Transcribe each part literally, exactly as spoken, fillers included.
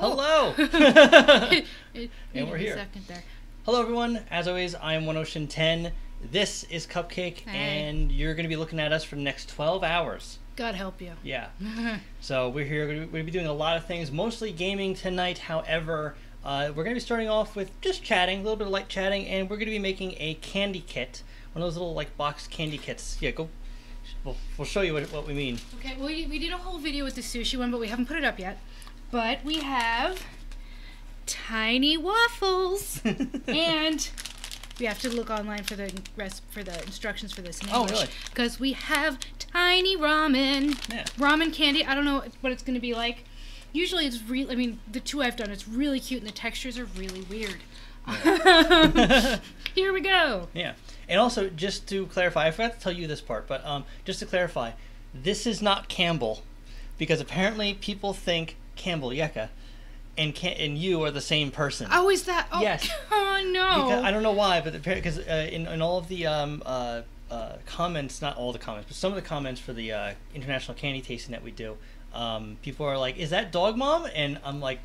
Hello! And we're here. A second there. Hello everyone, as always, I'm One Ocean ten, this is Cupcake, hey. And you're going to be looking at us for the next twelve hours. God help you. Yeah. So we're here, we're going to be doing a lot of things, mostly gaming tonight, however, uh, we're going to be starting off with just chatting, a little bit of light chatting, and we're going to be making a candy kit, one of those little like box candy kits. Yeah, go. We'll, we'll show you what, what we mean. Okay, well, we, we did a whole video with the sushi one, but we haven't put it up yet. But we have tiny waffles, and we have to look online for the rest for the instructions for this in English. Oh, really? Because we have tiny ramen, yeah. ramen candy. I don't know what it's going to be like. Usually, it's really. I mean, the two I've done, it's really cute, and the textures are really weird. Yeah. Here we go. Yeah. And also, just to clarify, I forgot to tell you this part, but um, just to clarify, this is not Campbell, because apparently people think Campbell, Yeka, and Cam and you are the same person. Oh, is that? Oh, yes. Oh, no. Because, I don't know why, but because uh, in, in all of the um, uh, uh, comments, not all the comments, but some of the comments for the uh, international candy tasting that we do, um, people are like, is that Dog Mom? And I'm like...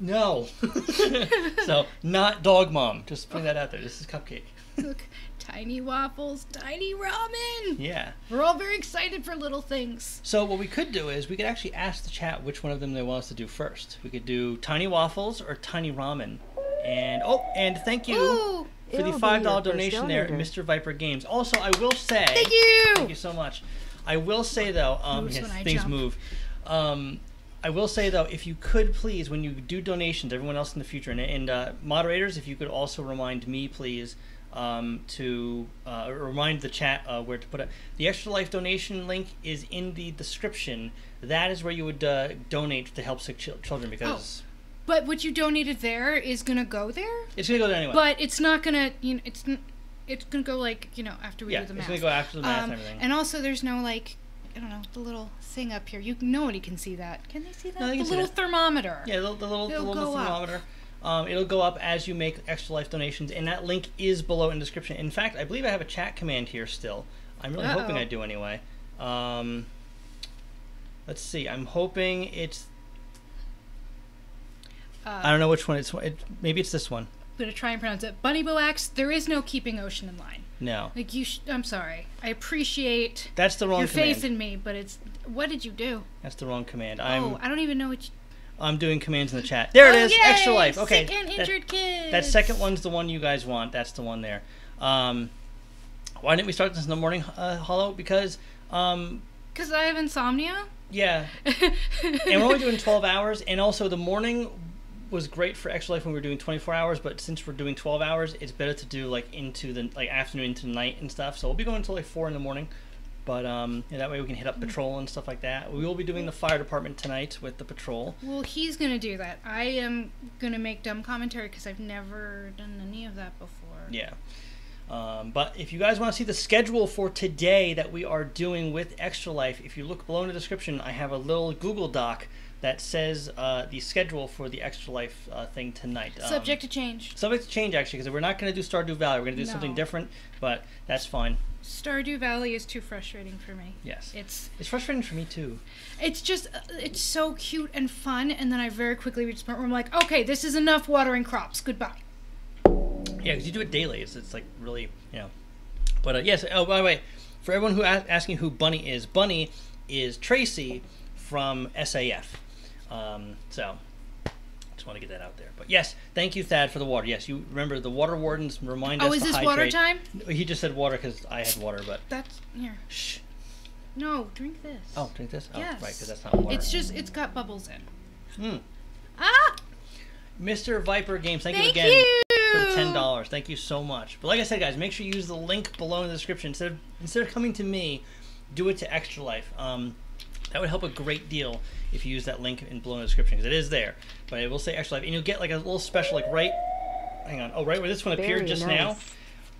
No. So, not Dog Mom. Just putting that out there. This is Cupcake. Look, tiny waffles, tiny ramen. Yeah. We're all very excited for little things. So what we could do is we could actually ask the chat which one of them they want us to do first. We could do tiny waffles or tiny ramen. And, oh, and thank you Ooh, for the five dollar donation there at Mister Viper Games. Also, I will say. Thank you. Thank you so much. I will say, though, um, yes, things jump. move. Um... I will say, though, if you could please, when you do donations, everyone else in the future, and, and uh, moderators, if you could also remind me, please, um, to uh, remind the chat uh, where to put it. The Extra Life donation link is in the description. That is where you would uh, donate to help sick ch children because... Oh. But what you donated there is going to go there? It's going to go there anyway. But it's not going to... You know, it's it's going to go, like, you know, after we yeah, do the math. Yeah, it's going to go after the math um, and everything. And also, there's no, like... I don't know, the little thing up here. You Nobody can see that. Can they see that? No, they can the see little that. thermometer. Yeah, the, the little, the little thermometer. Um, it'll go up as you make Extra Life donations, and that link is below in the description. In fact, I believe I have a chat command here still. I'm really Uh-oh. hoping I do anyway. Um, let's see. I'm hoping it's... Uh, I don't know which one. It's. It, maybe it's this one. I'm going to try and pronounce it. Bunny Boax, there is no keeping Ocean in line. No. Like you sh I'm sorry. I appreciate That's the wrong your command. faith in me, but it's what did you do? That's the wrong command. I'm Oh, I don't even know what you I'm doing commands in the chat. There oh, it is. Yay! Extra Life. Okay. Sick and injured that, kids. That second one's the one you guys want. That's the one there. Um why didn't we start this in the morning uh, hollow? Because um because I have insomnia? Yeah. And we're only doing twelve hours, and also the morning was great for Extra Life when we were doing twenty-four hours, but since we're doing twelve hours, it's better to do like into the like afternoon into the night and stuff. So we'll be going until like four in the morning, but um yeah, that way we can hit up patrol and stuff like that. We will be doing the fire department tonight with the patrol. Well, he's gonna do that. I am gonna make dumb commentary because I've never done any of that before. Yeah. Um, but if you guys want to see the schedule for today that we are doing with Extra Life, if you look below in the description, I have a little Google Doc that says uh, the schedule for the Extra Life uh, thing tonight. Um, subject to change. Subject to change, actually, because we're not going to do Stardew Valley. We're going to do no. something different, but that's fine. Stardew Valley is too frustrating for me. Yes. It's it's frustrating for me, too. It's just, it's so cute and fun, and then I very quickly reach the point where I'm like, okay, this is enough watering crops. Goodbye. Yeah, because you do it daily. It's, it's like really, you know. But uh, yes, oh, by the way, for everyone who a asking who Bunny is, Bunny is Tracy from S A F. Um, so, just want to get that out there. But yes, thank you, Thad, for the water. Yes, you remember the water wardens remind oh, us to hydrate. Oh, is this water time? He just said water because I had water, but. That's, here. Shh. No, drink this. Oh, drink this? Oh, yes. Right, because that's not water. It's just, it's got bubbles in. Hmm. Ah! Mister Viper Games, thank, thank you again. You. ten dollars. Thank you so much. But like I said, guys, make sure you use the link below in the description. Instead of, instead of coming to me, do it to Extra Life. Um, that would help a great deal if you use that link in below in the description, because it is there. But it will say Extra Life. And you'll get like a little special, like right... Hang on. Oh, right where this one appeared Very just nice.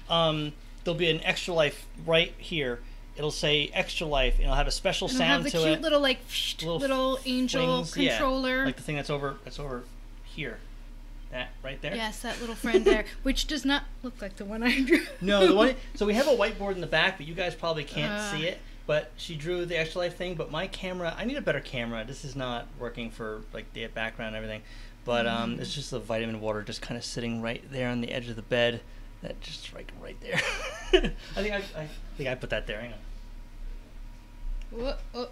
now. Um, there'll be an Extra Life right here. It'll say Extra Life, and it'll have a special it'll sound to it. It'll have the cute it. little, like, little, little angel flings. controller. Yeah, like the thing that's over, that's over here. That right there? Yes, that little friend there, which does not look like the one I drew. No, the one. So we have a whiteboard in the back, but you guys probably can't uh, see it. But she drew the Extra Life thing, but my camera, I need a better camera. This is not working for like the background and everything. But um, mm. it's just the vitamin water just kind of sitting right there on the edge of the bed. That just right, right there. I think I, I think I put that there. Hang on. Whoa, oh.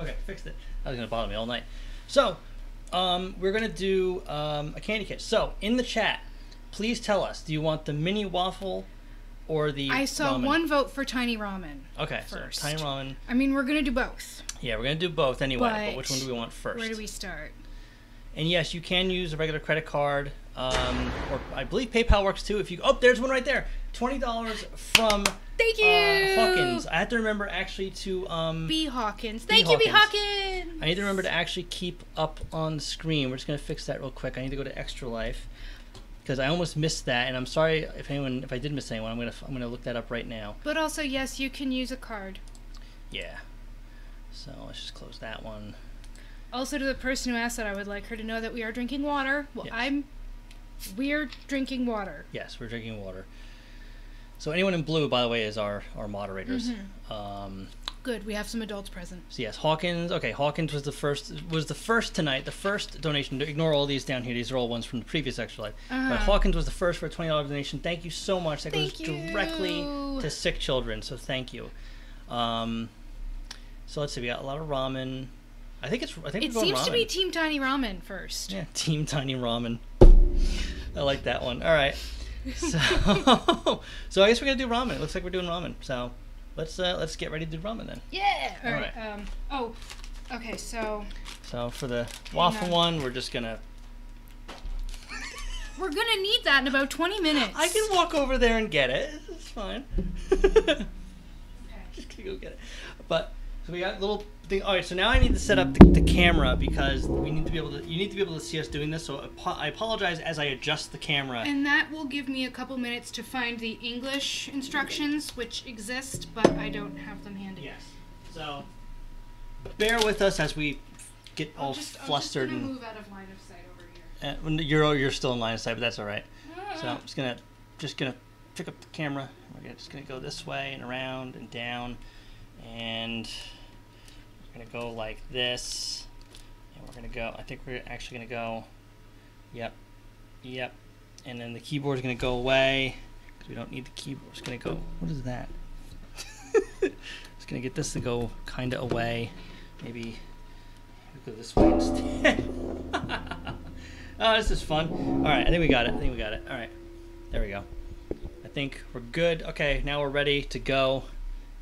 Okay, fixed it. That was gonna bother me all night. So um, we're gonna do um, a candy kiss. So in the chat, please tell us: do you want the mini waffle or the? I saw ramen? One vote for tiny ramen. Okay, first. So tiny ramen. I mean, we're gonna do both. Yeah, we're gonna do both anyway. But, but which one do we want first? Where do we start? And yes, you can use a regular credit card, um, or I believe PayPal works too. If you oh, there's one right there, twenty dollars from thank you uh, Hawkins. I have to remember actually to um, B Hawkins. Thank B you, Hawkins. B Hawkins. I need to remember to actually keep up on the screen. We're just gonna fix that real quick. I need to go to Extra Life because I almost missed that, and I'm sorry if anyone if I did miss anyone. I'm gonna I'm gonna look that up right now. But also yes, you can use a card. Yeah. So let's just close that one. Also, to the person who asked that, I would like her to know that we are drinking water. Well, yes. I'm... We're drinking water. Yes, we're drinking water. So anyone in blue, by the way, is our, our moderators. Mm-hmm. um, Good, we have some adults present. So yes, Hawkins... Okay, Hawkins was the first was the first tonight, the first donation. Ignore all these down here. These are all ones from the previous Extra Life. Uh-huh. But Hawkins was the first for a twenty dollar donation. Thank you so much. That thank goes you. directly to sick children, so thank you. Um, so let's see, we got a lot of ramen... I think it's. I think it seems ramen. to be Team Tiny Ramen first. Yeah, Team Tiny Ramen. I like that one. All right, so so I guess we're gonna do ramen. It looks like we're doing ramen. So let's uh, let's get ready to do ramen then. Yeah. All, All right. right. Um, oh, okay. So. So for the waffle one, we're just gonna. We're gonna need that in about twenty minutes. I can walk over there and get it. It's fine. Okay. Just gonna go get it, but. So we got little thing. All right, so now I need to set up the, the camera because we need to be able to. You need to be able to see us doing this. So I apologize as I adjust the camera. And that will give me a couple minutes to find the English instructions, which exist, but I don't have them handy. Yes. So bear with us as we get all I'm just, flustered I'm just and. Move out of line of sight over here. Uh, you're you're still in line of sight, but that's all right. Ah. So I'm just gonna just gonna pick up the camera. We're just gonna go this way and around and down. And we're gonna go like this, and we're gonna go, I think we're actually gonna go, yep, yep, and then the keyboard's gonna go away, because we don't need the keyboard, it's gonna go, what is that? It's gonna get this to go kinda away, maybe we'll go this way instead. Oh, this is fun. All right, I think we got it, I think we got it, all right, there we go. I think we're good, okay, now we're ready to go,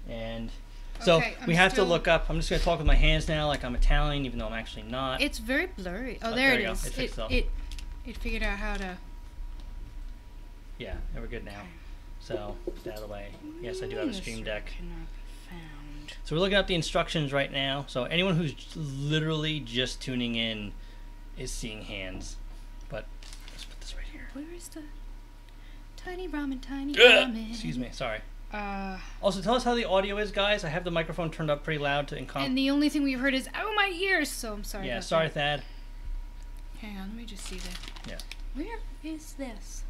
and... So okay, we have still... to look up. I'm just going to talk with my hands now like I'm Italian, even though I'm actually not. It's very blurry. Oh, oh there, there it is. It, it, it, it figured out how to... Yeah, and we're good now. So, that away. Yes, I do have a stream deck. Found. So we're looking up the instructions right now. So anyone who's literally just tuning in is seeing hands. But let's put this right here. Where is the... Tiny ramen, tiny ramen. Excuse me, sorry. Uh, also, tell us how the audio is, guys. I have the microphone turned up pretty loud to incom. And the only thing we've heard is, oh, my ears! So I'm sorry. Yeah, about sorry, that. Thad. Hang on, let me just see this. Yeah. Where is this?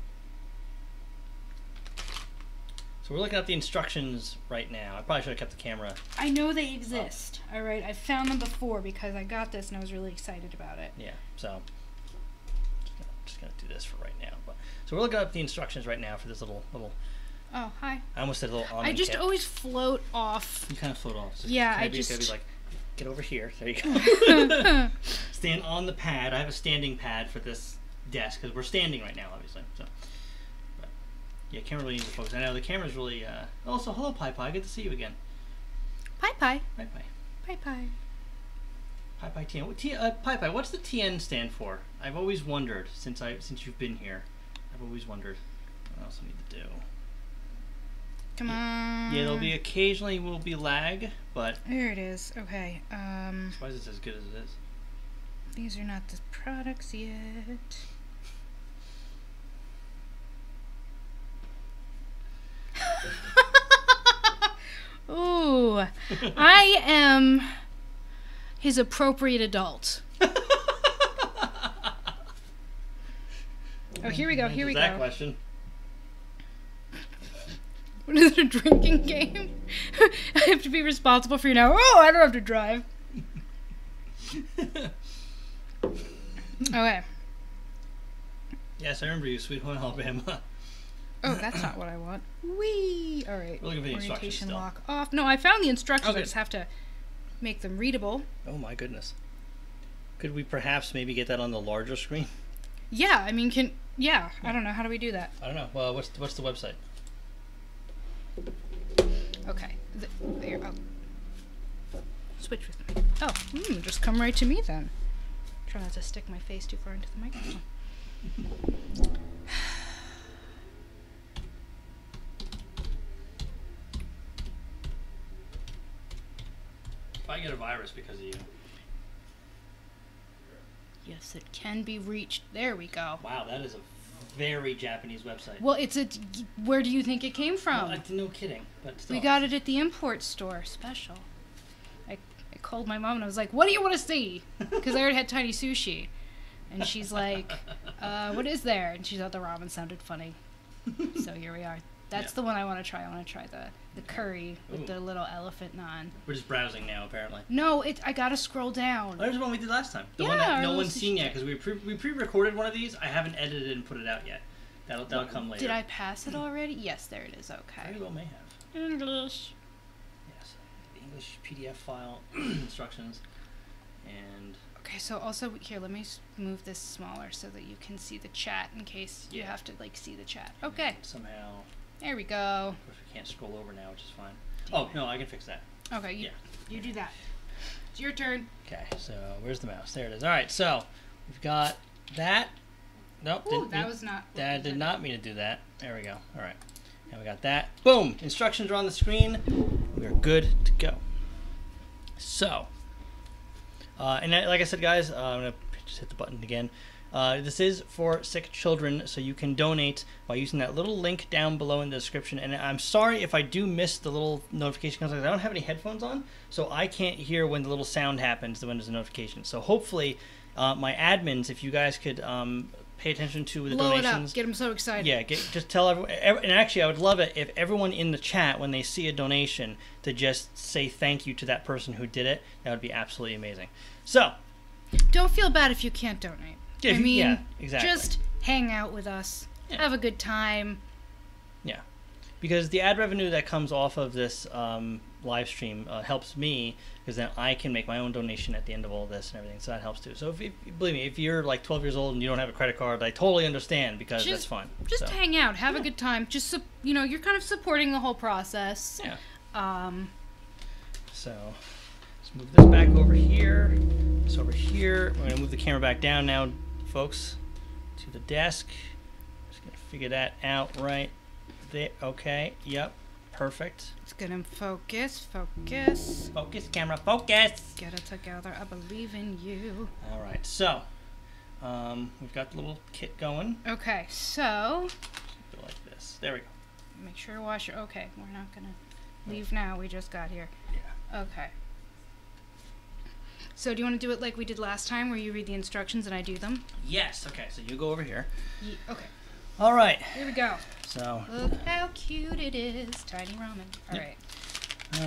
So we're looking at the instructions right now. I probably should have kept the camera. I know they exist. Up. All right, I found them before because I got this and I was really excited about it. Yeah, so just gonna, just gonna do this for right now. But so we're looking up the instructions right now for this little little. Oh, hi. I almost said a little on I just camp. always float off. You kind of float off. So yeah, I be, just... Be like, get over here. There you go. Stand on the pad. I have a standing pad for this desk, because we're standing right now, obviously. So, but, yeah, camera really needs to focus. I know the camera's really... Uh... Also, hello, Pai Pai. Good to see you again. Pai Pai. Pai Pai. Pai Pai. Pai Pai T N. What, T, uh, Pai Pai, what's the T N stand for? I've always wondered since I since you've been here. I've always wondered what else I need to do. Come on. Yeah, there'll be occasionally will be lag, but there it is. Okay. Um, why is this as good as it is? These are not the products yet. Ooh, I am his appropriate adult. Oh, here we go. Here we go. That question. What is it, a drinking game? I have to be responsible for you now. Oh, I don't have to drive. Okay. Yes, I remember you, Sweet Home Alabama. Oh, that's not what I want. Whee! Alright. We're looking for the instructions still. Lock off. No, I found the instructions. Oh, I just have to make them readable. Oh my goodness. Could we perhaps maybe get that on the larger screen? Yeah, I mean, can... Yeah, yeah. I don't know. How do we do that? I don't know. Well, what's, what's the website? Okay. The, there. Oh. Switch with me. Oh, hmm, just come right to me then. Try not to stick my face too far into the microphone. If I get a virus because of you. Yes, it can be reached. There we go. Wow, that is a very Japanese website. Well, it's a... Where do you think it came from? Well, I, no kidding. But still. We got it at the import store. Special. I, I called my mom and I was like, what do you want to see? Because I already had tiny sushi. And she's like, uh, what is there? And she thought the ramen sounded funny. So here we are. That's yeah. the one I want to try. I want to try the, the curry with Ooh. the little elephant naan. We're just browsing now, apparently. No, it. I gotta scroll down. Oh, there's the one we did last time. The yeah, one that no one's seen yet, because we pre we pre-recorded one of these. I haven't edited and put it out yet. That'll that'll come later. Did I pass it already? Yes, there it is. Okay. Very well may have. English. Yes, the English P D F file instructions, and. Okay, so also here, let me move this smaller so that you can see the chat in case yeah. you have to like see the chat. Okay. Somehow. There we go. Of course, we can't scroll over now, which is fine. Damn oh, it. no, I can fix that. Okay, you, yeah. you do that. It's your turn. Okay, so where's the mouse? There it is. All right, so we've got that. Nope. Ooh, didn't that mean, was not. That did not mean to do that. There we go. All right. Now we got that. Boom. Instructions are on the screen. We're good to go. So, uh, and like I said, guys, uh, I'm going to just hit the button again. Uh, this is for sick children, so you can donate by using that little link down below in the description. And I'm sorry if I do miss the little notification comes, because I don't have any headphones on, so I can't hear when the little sound happens, when there's a notification. So hopefully, uh, my admins, if you guys could um, pay attention to the Blow donations. It up. Get them so excited. Yeah, get, just tell everyone. Every, and actually, I would love it if everyone in the chat, when they see a donation, to just say thank you to that person who did it. That would be absolutely amazing. So. Don't feel bad if you can't donate. I mean, yeah, exactly. Just hang out with us, yeah. have a good time. Yeah, because the ad revenue that comes off of this um, live stream uh, helps me, because then I can make my own donation at the end of all this and everything, so that helps too. So if you, believe me, if you're like twelve years old and you don't have a credit card, I totally understand, because just, that's fine. Just so. hang out, have yeah. a good time. Just, you know, you're kind of supporting the whole process. Yeah. Um. So... Let's move this back over here, this over here. We're gonna move the camera back down now, folks, to the desk. Just gonna figure that out right there. Okay, yep, perfect. It's gonna focus, focus. Focus, camera, focus! Get it together, I believe in you. All right, so, um, we've got the little kit going. Okay, so. Something like this, there we go. Make sure to wash your, okay, we're not gonna leave now, we just got here. Yeah. Okay. So do you want to do it like we did last time, where you read the instructions and I do them? Yes. Okay. So you go over here. Ye okay. All right. Here we go. So. Look how cute it is, tiny ramen. All yep. right.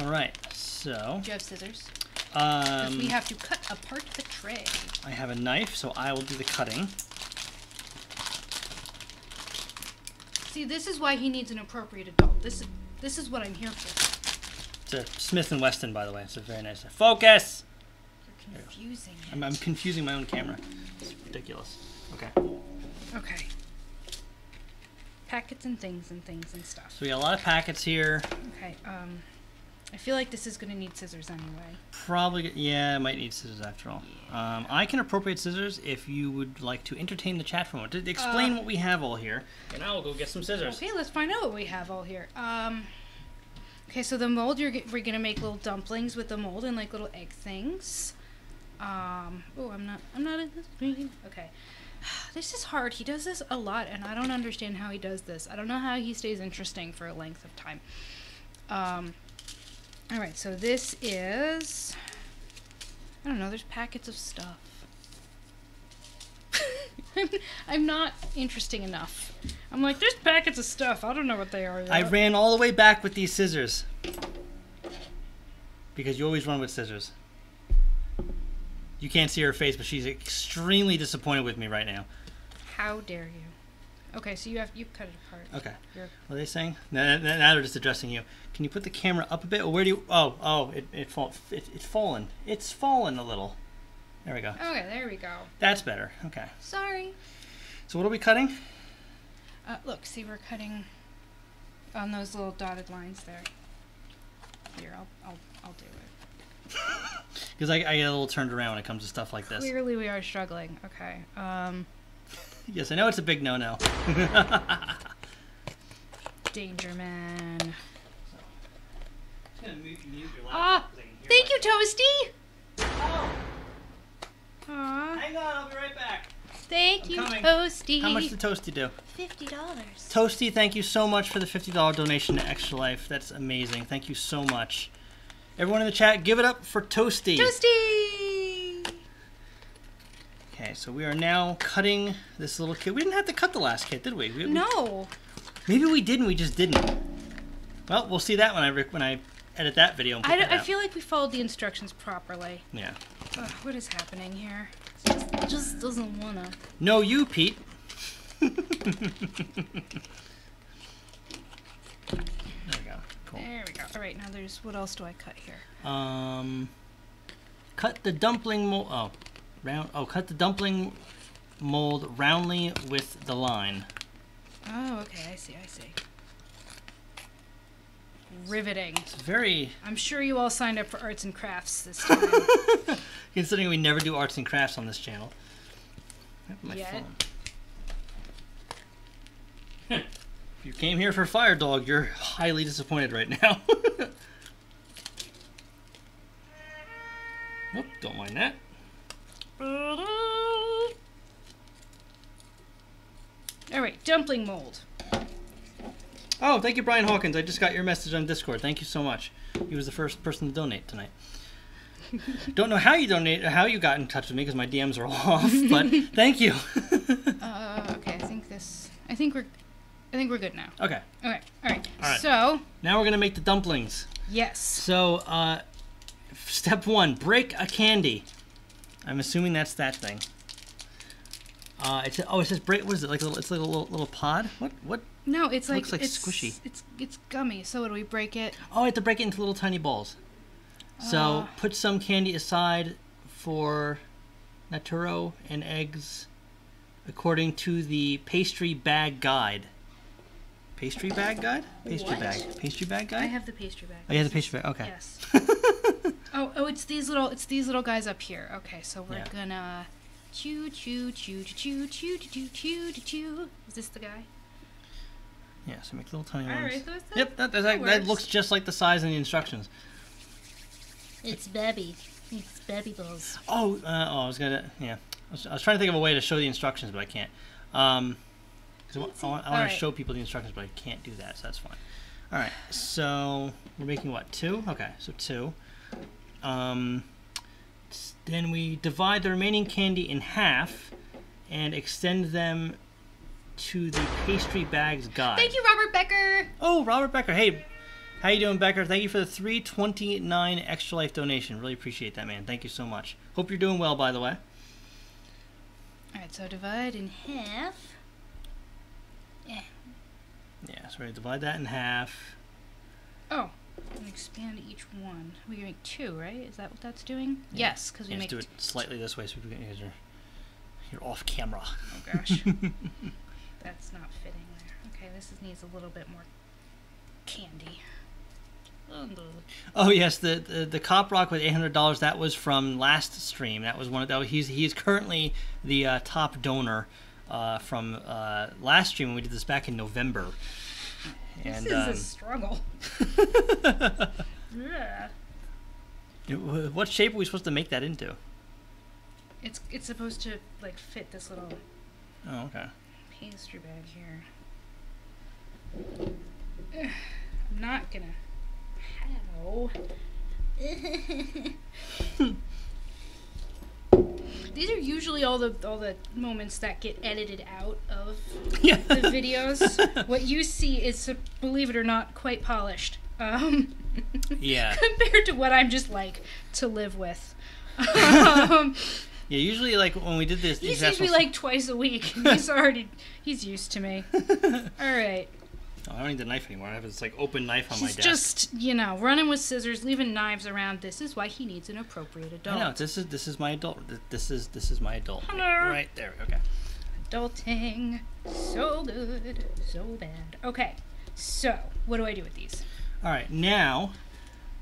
All right. So. Do you have scissors? Um. We have to cut apart the tray. I have a knife, so I will do the cutting. See, this is why he needs an appropriate adult. This is this is what I'm here for. It's a Smith and Wesson, by the way. It's a very nice. Focus. Confusing I'm, I'm confusing my own camera. It's ridiculous. Okay. Okay. Packets and things and things and stuff. So we got a lot of packets here. Okay. Um, I feel like this is going to need scissors anyway. Probably. Yeah, it might need scissors after all. Yeah. Um, I can appropriate scissors if you would like to entertain the chat for a moment. Explain uh, what we have all here, and I'll go get some scissors. Okay, let's find out what we have all here. Um. Okay, so the mold, you're, we're going to make little dumplings with the mold and like little egg things. Um, oh, I'm not, I'm not in this meeting. Okay. This is hard. He does this a lot, and I don't understand how he does this. I don't know how he stays interesting for a length of time. Um, all right, so this is, I don't know, there's packets of stuff. I'm not interesting enough. I'm like, there's packets of stuff. I don't know what they are yet. I ran all the way back with these scissors. Because you always run with scissors. You can't see her face, but she's extremely disappointed with me right now. How dare you? Okay, so you have you cut it apart. Okay. You're... What are they saying? Now, now they're just addressing you. Can you put the camera up a bit? Or where do you? Oh, oh, it it, fall, it it's fallen. It's fallen a little. There we go. Okay, there we go. That's better. Okay. Sorry. So what are we cutting? Uh, look, see, we're cutting on those little dotted lines there. Here, I'll I'll I'll do it. Because I, I get a little turned around when it comes to stuff like this. Clearly we are struggling. Okay. Um. Yes, I know it's a big no-no. Danger man. Ah! Uh, thank you, Toasty! Oh! Aww. Hang on, I'll be right back. Thank I'm you, coming. Toasty. How much did Toasty do? fifty dollars. Toasty, thank you so much for the fifty dollar donation to Extra Life. That's amazing. Thank you so much. Everyone in the chat, give it up for Toasty. Toasty! Okay, so we are now cutting this little kit. We didn't have to cut the last kit, did we? we no. We, maybe we didn't. We just didn't. Well, we'll see that when I when I edit that video. And I, that I feel like we followed the instructions properly. Yeah. Ugh, what is happening here? It just, it just doesn't wanna. No, you, Pete. There we go. Cool. There we go. All right, now there's, what else do I cut here? Um, cut the dumpling mold, oh, round, oh, cut the dumpling mold roundly with the line. Oh, okay, I see, I see. Riveting. It's very... I'm sure you all signed up for arts and crafts this time. Considering we never do arts and crafts on this channel. My Yet. phone. If you came here for Fire Dog, you're highly disappointed right now. Nope, don't mind that. All right, dumpling mold. Oh, thank you, Brian Hawkins. I just got your message on Discord. Thank you so much. He was the first person to donate tonight. Don't know how you donate, how you got in touch with me because my D Ms are all off. But thank you. uh, okay, I think this. I think we're. I think we're good now. Okay. Okay. All right. All right. So now we're gonna make the dumplings. Yes. So uh, step one: break a candy. I'm assuming that's that thing. Uh, it's oh, it says break. What is it? Like a little, it's like a little little pod. What what? No, it's it like looks like it's, squishy. It's it's gummy. So what do we break it? Oh, I have to break it into little tiny balls. So uh. put some candy aside for naturo and eggs, according to the pastry bag guide. Pastry bag guide? Pastry what? bag. Pastry bag guide? I have the pastry bag. Oh, you have the pastry bag. Okay. Yes. oh, oh, it's these little, it's these little guys up here. Okay, so we're yeah. gonna chew, chew, chew, chew, chew, chew, chew, chew. Is this the guy? Yeah. So make little tiny ones. All right. Those, that, yep. That, that, that, that looks just like the size in the instructions. It's baby. It's baby balls. Oh. Uh, oh, I was gonna. Yeah. I was, I was trying to think of a way to show the instructions, but I can't. Um. I want, I want right. to show people the instructions, but I can't do that, so that's fine. All right, so we're making what, two? Okay, so two. Um, then we divide the remaining candy in half and extend them to the pastry bag's guide. Thank you, Robert Becker. Oh, Robert Becker. Hey, how you doing, Becker? Thank you for the three twenty-nine Extra Life donation. Really appreciate that, man. Thank you so much. Hope you're doing well, by the way. All right, so divide in half. Yeah. Yeah, so we're going to divide that in half. Oh, and expand each one. We make two, right? Is that what that's doing? Yeah. Yes, because we yeah, make just do it slightly this way so people can you're, you're off camera. Oh, gosh. That's not fitting there. Okay, this is, needs a little bit more candy. Oh, yes, the, the, the Cop Rock with eight hundred dollars, that was from last stream. That was one of those. He's, he's currently the uh, top donor. Uh, from uh, last stream when we did this back in November. And, this is um, a struggle. Yeah. What shape are we supposed to make that into? It's it's supposed to like fit this little. Oh, okay. Pastry bag here. Ugh, I'm not gonna. How? these are usually all the all the moments that get edited out of yeah. the videos. What you see is, believe it or not, quite polished. Um, yeah. Compared to what I'm just like to live with. Um, yeah, usually like when we did this, he sees me like twice a week. He's already he's used to me. All right. Oh, I don't need the knife anymore. I have this like open knife on He's my desk. Just, you know, running with scissors, leaving knives around. This is why he needs an appropriate adult. No, this is this is my adult. This is this is my adult. Hello. Right there. Okay. Adulting, so good, so bad. Okay. So, what do I do with these? All right. Now,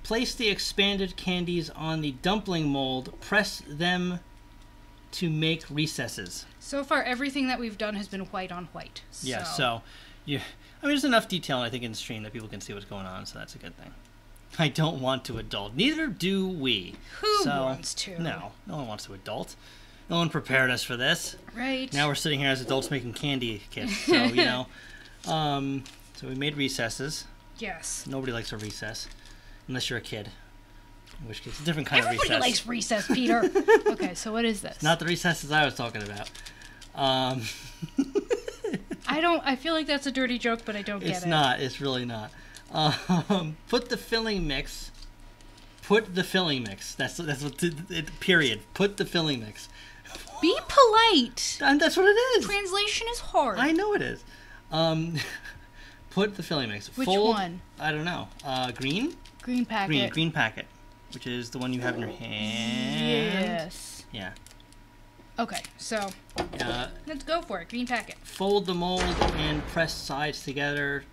place the expanded candies on the dumpling mold. Press them to make recesses. So far, everything that we've done has been white on white. So. Yeah. So, yeah. I mean, there's enough detail, I think, in the stream that people can see what's going on, so that's a good thing. I don't want to adult. Neither do we. Who so, wants to? No. No one wants to adult. No one prepared us for this. Right. Now we're sitting here as adults making candy kits, so, you know. Um, so we made recesses. Yes. Nobody likes a recess, unless you're a kid. In which case, it's a different kind Everybody of recess. Everybody likes recess, Peter. Okay, so what is this? It's not the recesses I was talking about. Um... I don't. I feel like that's a dirty joke, but I don't get it. It's not. It's really not. Um, put the filling mix. Put the filling mix. That's that's what. It, it, period. Put the filling mix. Be polite. And that's what it is. Translation is hard. I know it is. Um, put the filling mix. Which Fold, one? I don't know. Uh, green. Green packet. Green green packet, which is the one you have in your hand. Yes. Yeah. Okay, so uh, let's go for it. Green packet. Fold the mold and press sides together.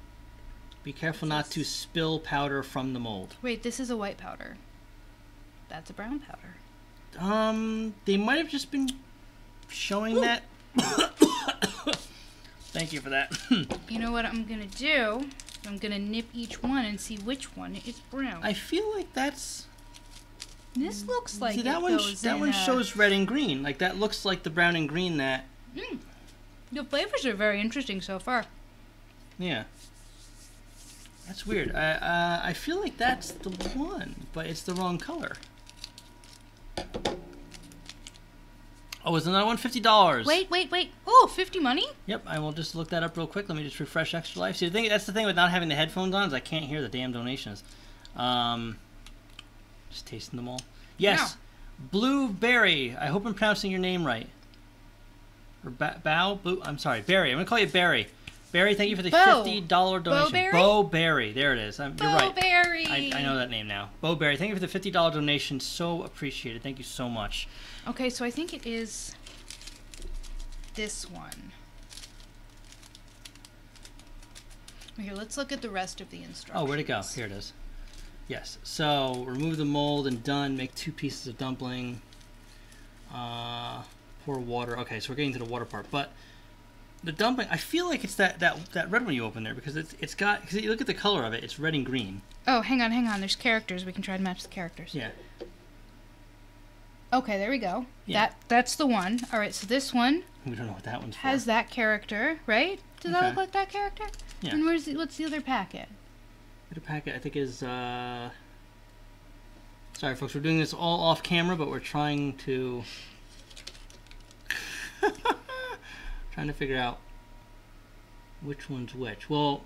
Be careful not to spill powder from the mold. Wait, this is a white powder. That's a brown powder. Um, they might have just been showing Ooh. that. Thank you for that. You know what I'm going to do? I'm going to nip each one and see which one is brown. I feel like that's... This looks like See, that one. That one a... shows red and green. Like that looks like the brown and green that. Mm. The flavors are very interesting so far. Yeah. That's weird. I uh, I feel like that's the one, but it's the wrong color. Oh, it's another one fifty dollars. Wait, wait, wait. Oh, fifty money? Yep. I will just look that up real quick. Let me just refresh Extra Life. See, the thing that's the thing with not having the headphones on is I can't hear the damn donations. Um. Just tasting them all. Yes, no. Blueberry. I hope I'm pronouncing your name right. Or ba bow. Blue. I'm sorry, Barry. I'm gonna call you Barry. Barry, thank you for the Bo. fifty dollar donation. Bo Barry. There it is. I'm, Bo you're right. Barry. I, I know that name now. Bo Barry. Thank you for the fifty dollar donation. So appreciated. Thank you so much. Okay, so I think it is this one. Here, let's look at the rest of the instructions. Oh, where'd it go? Here it is. Yes, so remove the mold and done. Make two pieces of dumpling. Uh, pour water. Okay, so we're getting to the water part, but the dumpling. I feel like it's that that that red one you opened there because it's it's got. Because you look at the color of it, it's red and green. Oh, hang on, hang on. There's characters. We can try to match the characters. Yeah. Okay, there we go. Yeah. That that's the one. All right, so this one. We don't know what that one's for. Has that character, right? Does okay. that look like that character? Yeah. And where's the, what's the other packet? The packet I think is uh sorry folks, we're doing this all off camera, but we're trying to trying to figure out which one's which. Well,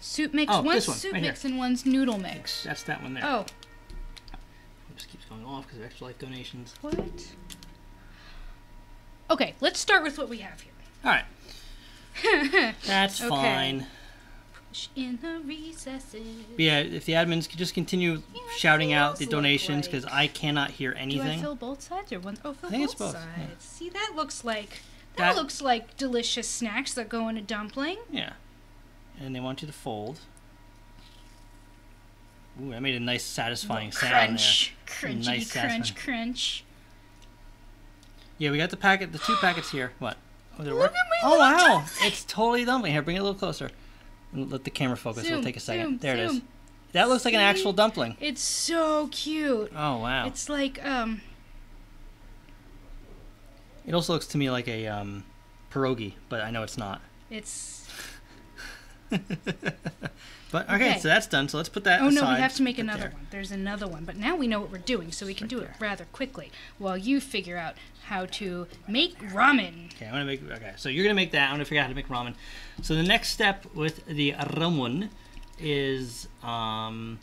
soup mix oh, one's one, soup right mix here. And one's noodle mix. That's that one there. Oh. It just keeps going off because of Extra Life donations. What? Okay, let's start with what we have here. Alright. That's okay. fine. In the recesses. Yeah, if the admins could just continue yeah, shouting out the donations, because like. I cannot hear anything. Do I fill both sides or one? Oh, fill I think both, it's both sides. Yeah. See, that looks like that, that looks like delicious snacks that go in a dumpling. Yeah, and they want you to fold. Ooh, I made a nice, satisfying crunch, sound there. Crunchy, nice crunch, crunch. Yeah, we got the packet, the two packets here. What? Oh, Look work? at my Oh wow, dumpling. It's totally dumpling. Here, bring it a little closer. Let the camera focus. Zoom, It'll take a second. Zoom, there it zoom. is. That looks See? like an actual dumpling. It's so cute. Oh wow! It's like um. It also looks to me like a um, pierogi, but I know it's not. It's. But okay, okay, so that's done. So let's put that. Oh aside. No, we have to make another there. one. There's another one, but now we know what we're doing, so we can right do there. it rather quickly. While you figure out how to make ramen. Okay, I'm gonna make. Okay, so you're gonna make that. I'm gonna figure out how to make ramen. So the next step with the ramen is um,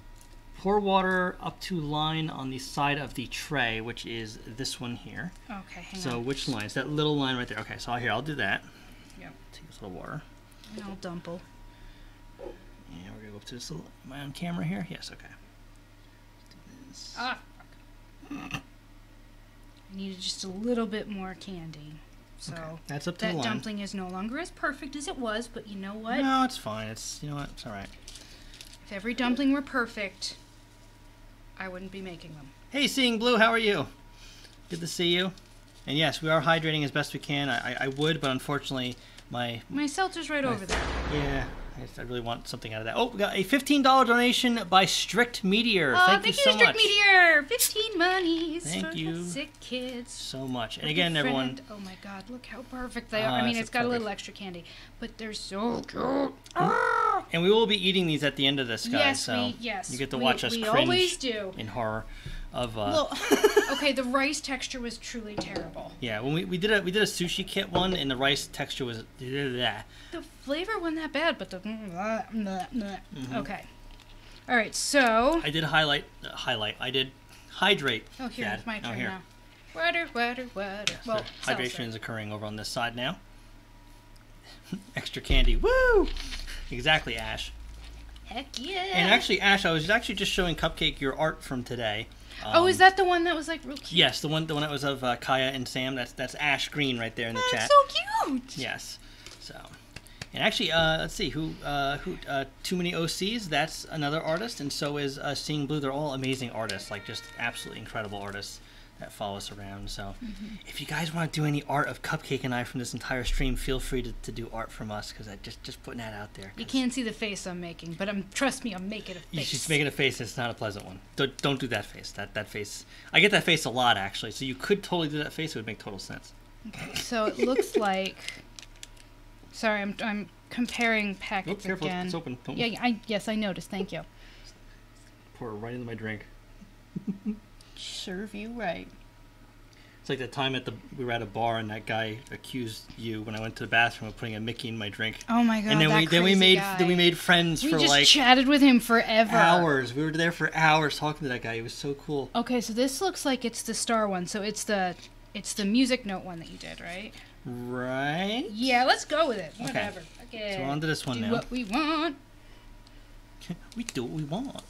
pour water up to line on the side of the tray, which is this one here. Okay. Hang so on. Which line? It's that little line right there. Okay, so here I'll do that. Yep. Take this little water. And I'll dumple. Yeah, we're gonna go up to this little. Am I on camera here? Yes. Okay. Let's do this. Ah. Fuck. I needed just a little bit more candy. So okay. That's up to that the line. That dumpling is no longer as perfect as it was, but you know what? No, it's fine. It's you know what? It's all right. If every dumpling were perfect, I wouldn't be making them. Hey, Seeing Blue, how are you? Good to see you. And yes, we are hydrating as best we can. I I would, but unfortunately, my my seltzer's right my, over there. Yeah. I really want something out of that. Oh, we got a fifteen dollar donation by Strict Meteor. Oh, thank, thank you, you so Strict much. Meteor. fifteen monies. Thank for you. Sick kids. So much. And again, friend. everyone. Oh my God, look how perfect they are. Uh, I mean, it's got perfect. a little extra candy, but they're so cute. Ah! And we will be eating these at the end of this, guys. Yes, so we, yes. You get to watch we, us we cringe always do. in horror. Of, uh, well, okay, the rice texture was truly terrible. Yeah, when we, we did a we did a sushi kit one, and the rice texture was bleh. The flavor wasn't that bad, but the bleh, bleh, bleh. Mm-hmm. Okay, all right. So I did highlight uh, highlight. I did hydrate. Oh, here Dad. it's my turn oh, here. now. Water, water, water. Yeah, well, so hydration is occurring over on this side now. Extra candy. Woo! Exactly, Ash. Heck yeah! And actually, Ash, I was actually just showing Cupcake your art from today. Um, oh, is that the one that was like real cute? Yes, the one the one that was of uh, Kaya and Sam. That's that's Ash Green right there in the oh, chat. That's so cute. Yes. So, and actually, uh, let's see who uh, who uh, Too Many O Cs. That's another artist, and so is uh, Seeing Blue. They're all amazing artists, like just absolutely incredible artists that follow us around. So, mm-hmm. if you guys want to do any art of Cupcake and I from this entire stream, feel free to, to do art from us, because I just just putting that out there. You can't see the face I'm making, but I'm trust me, I'm making a face. You should make it a face. It's not a pleasant one. Don't don't do that face. That that face. I get that face a lot actually. So you could totally do that face. It would make total sense. Okay. So it looks like. Sorry, I'm I'm comparing packets Oop, careful, again. It's open. Don't yeah. I yes, I noticed. Thank you. Pour it right into my drink. Serve you right. It's like that time at the we were at a bar and that guy accused you when I went to the bathroom of putting a Mickey in my drink. Oh my God! And then that we crazy then we made guy. then we made friends we for just like chatted with him forever. Hours. We were there for hours talking to that guy. It was so cool. Okay, so this looks like it's the star one. So it's the it's the music note one that you did, right? Right. Yeah, let's go with it. Whatever. Okay. okay. So we're on to this one do now. What we want. We do what we want.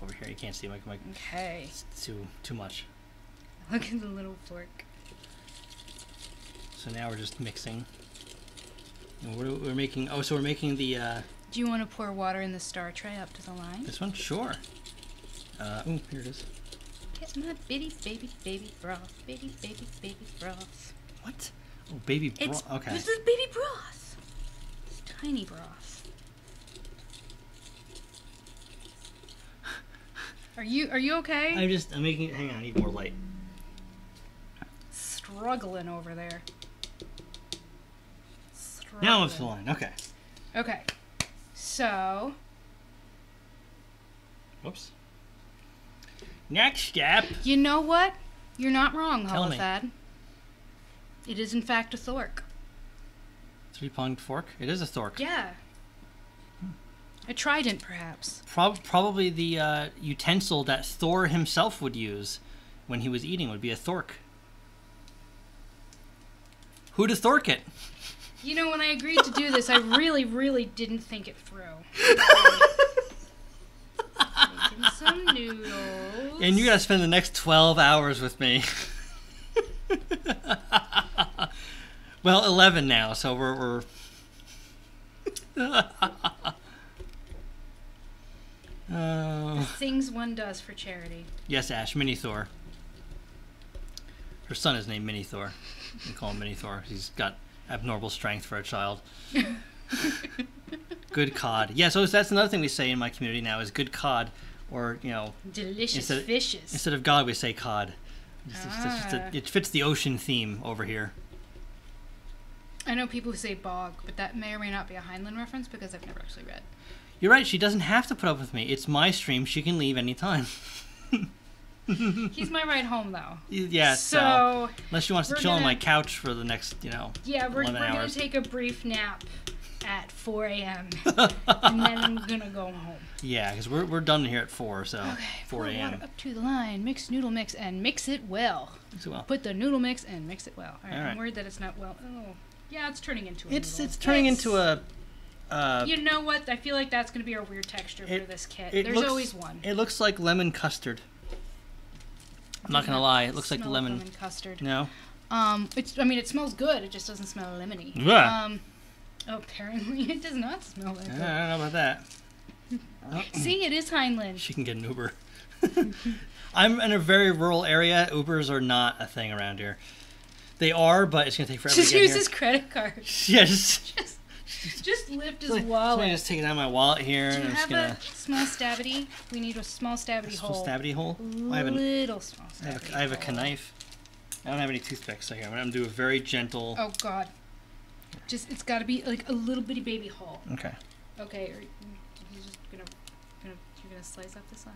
Over here, you can't see my mic. Okay. It's too too much. Look at the little fork. So now we're just mixing. And we're we're making. Oh, so we're making the. Uh, Do you want to pour water in the star tray up to the line? This one, sure. Uh, oh, here it is. Get my bitty baby baby broth, bitty baby baby broth. What? Oh, baby broth. Okay. This is baby broth. It's tiny broth. Are you are you okay? I'm just I'm making it. Hang on, I need more light. Struggling over there. Struggling. Now I'm flying. Okay. Okay. So. Whoops. Next step. You know what? You're not wrong, Holofad. It is in fact a thork. Three pronged fork. It is a thork. Yeah. A trident, perhaps. Pro probably the uh, utensil that Thor himself would use when he was eating would be a thork. Who'd have thork it? You know, when I agreed to do this, I really, really didn't think it through. Making some noodles. And you gotta spend the next twelve hours with me. Well, eleven now, so we're... we're Uh, things one does for charity. Yes, Ash, Mini Thor. Her son is named Mini Thor. We call him Mini Thor. He's got abnormal strength for a child. Good cod. Yeah, so that's another thing we say in my community now is good cod, or you know, delicious instead, fishes. Instead of God, we say cod. It's, ah. it's just a, it fits the ocean theme over here. I know people who say bog, but that may or may not be a Heinlein reference because I've never actually read. You're right. She doesn't have to put up with me. It's my stream. She can leave anytime. He's my ride home, though. Yeah. So, so unless she wants to chill gonna, on my couch for the next, you know, yeah, we're, we're gonna take a brief nap at four A M and then I'm gonna go home. Yeah, because we're we're done here at four, so okay, four A M Up to the line, mix noodle mix and mix it well. Mix it well. Put the noodle mix and mix it well. All right, All right. I'm worried that it's not well. Oh, yeah, it's turning into a. It's noodle. it's turning it's, into a. Uh, you know what? I feel like that's gonna be our weird texture it, for this kit. There's looks, always one. It looks like lemon custard. I'm not gonna lie, it looks like lemon. lemon custard. No. Um, it's. I mean, it smells good. It just doesn't smell lemony. Yeah. Um, oh, apparently it does not smell like. I don't know about that. Oh. See, it is Heinlein. She can get an Uber. I'm in a very rural area. Ubers are not a thing around here. They are, but it's gonna take forever. Just to get use here. his credit card. Yes. Just, just lift his so, wallet. So I'm just taking out my wallet here. Do you and I'm have just gonna... a small stabity? We need a small stabity a small hole. Stabity hole? Well, I have a little small stabity. I have a, I have a knife. I don't have any toothpicks, so here I'm gonna do a very gentle. Oh God. Just it's gotta be like a little bitty baby hole. Okay. Okay. Or, You're just gonna, gonna, you're gonna slice up the side.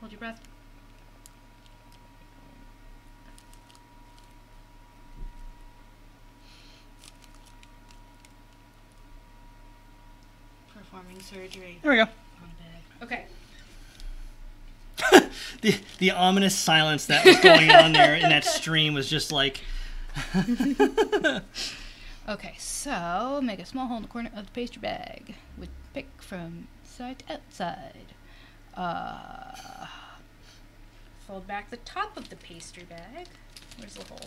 Hold your breath. Performing surgery. There we go. Okay. the the ominous silence that was going on there in that stream was just like. Okay, so make a small hole in the corner of the pastry bag with pick from. Side to outside. Uh, fold back the top of the pastry bag. Where's the hole?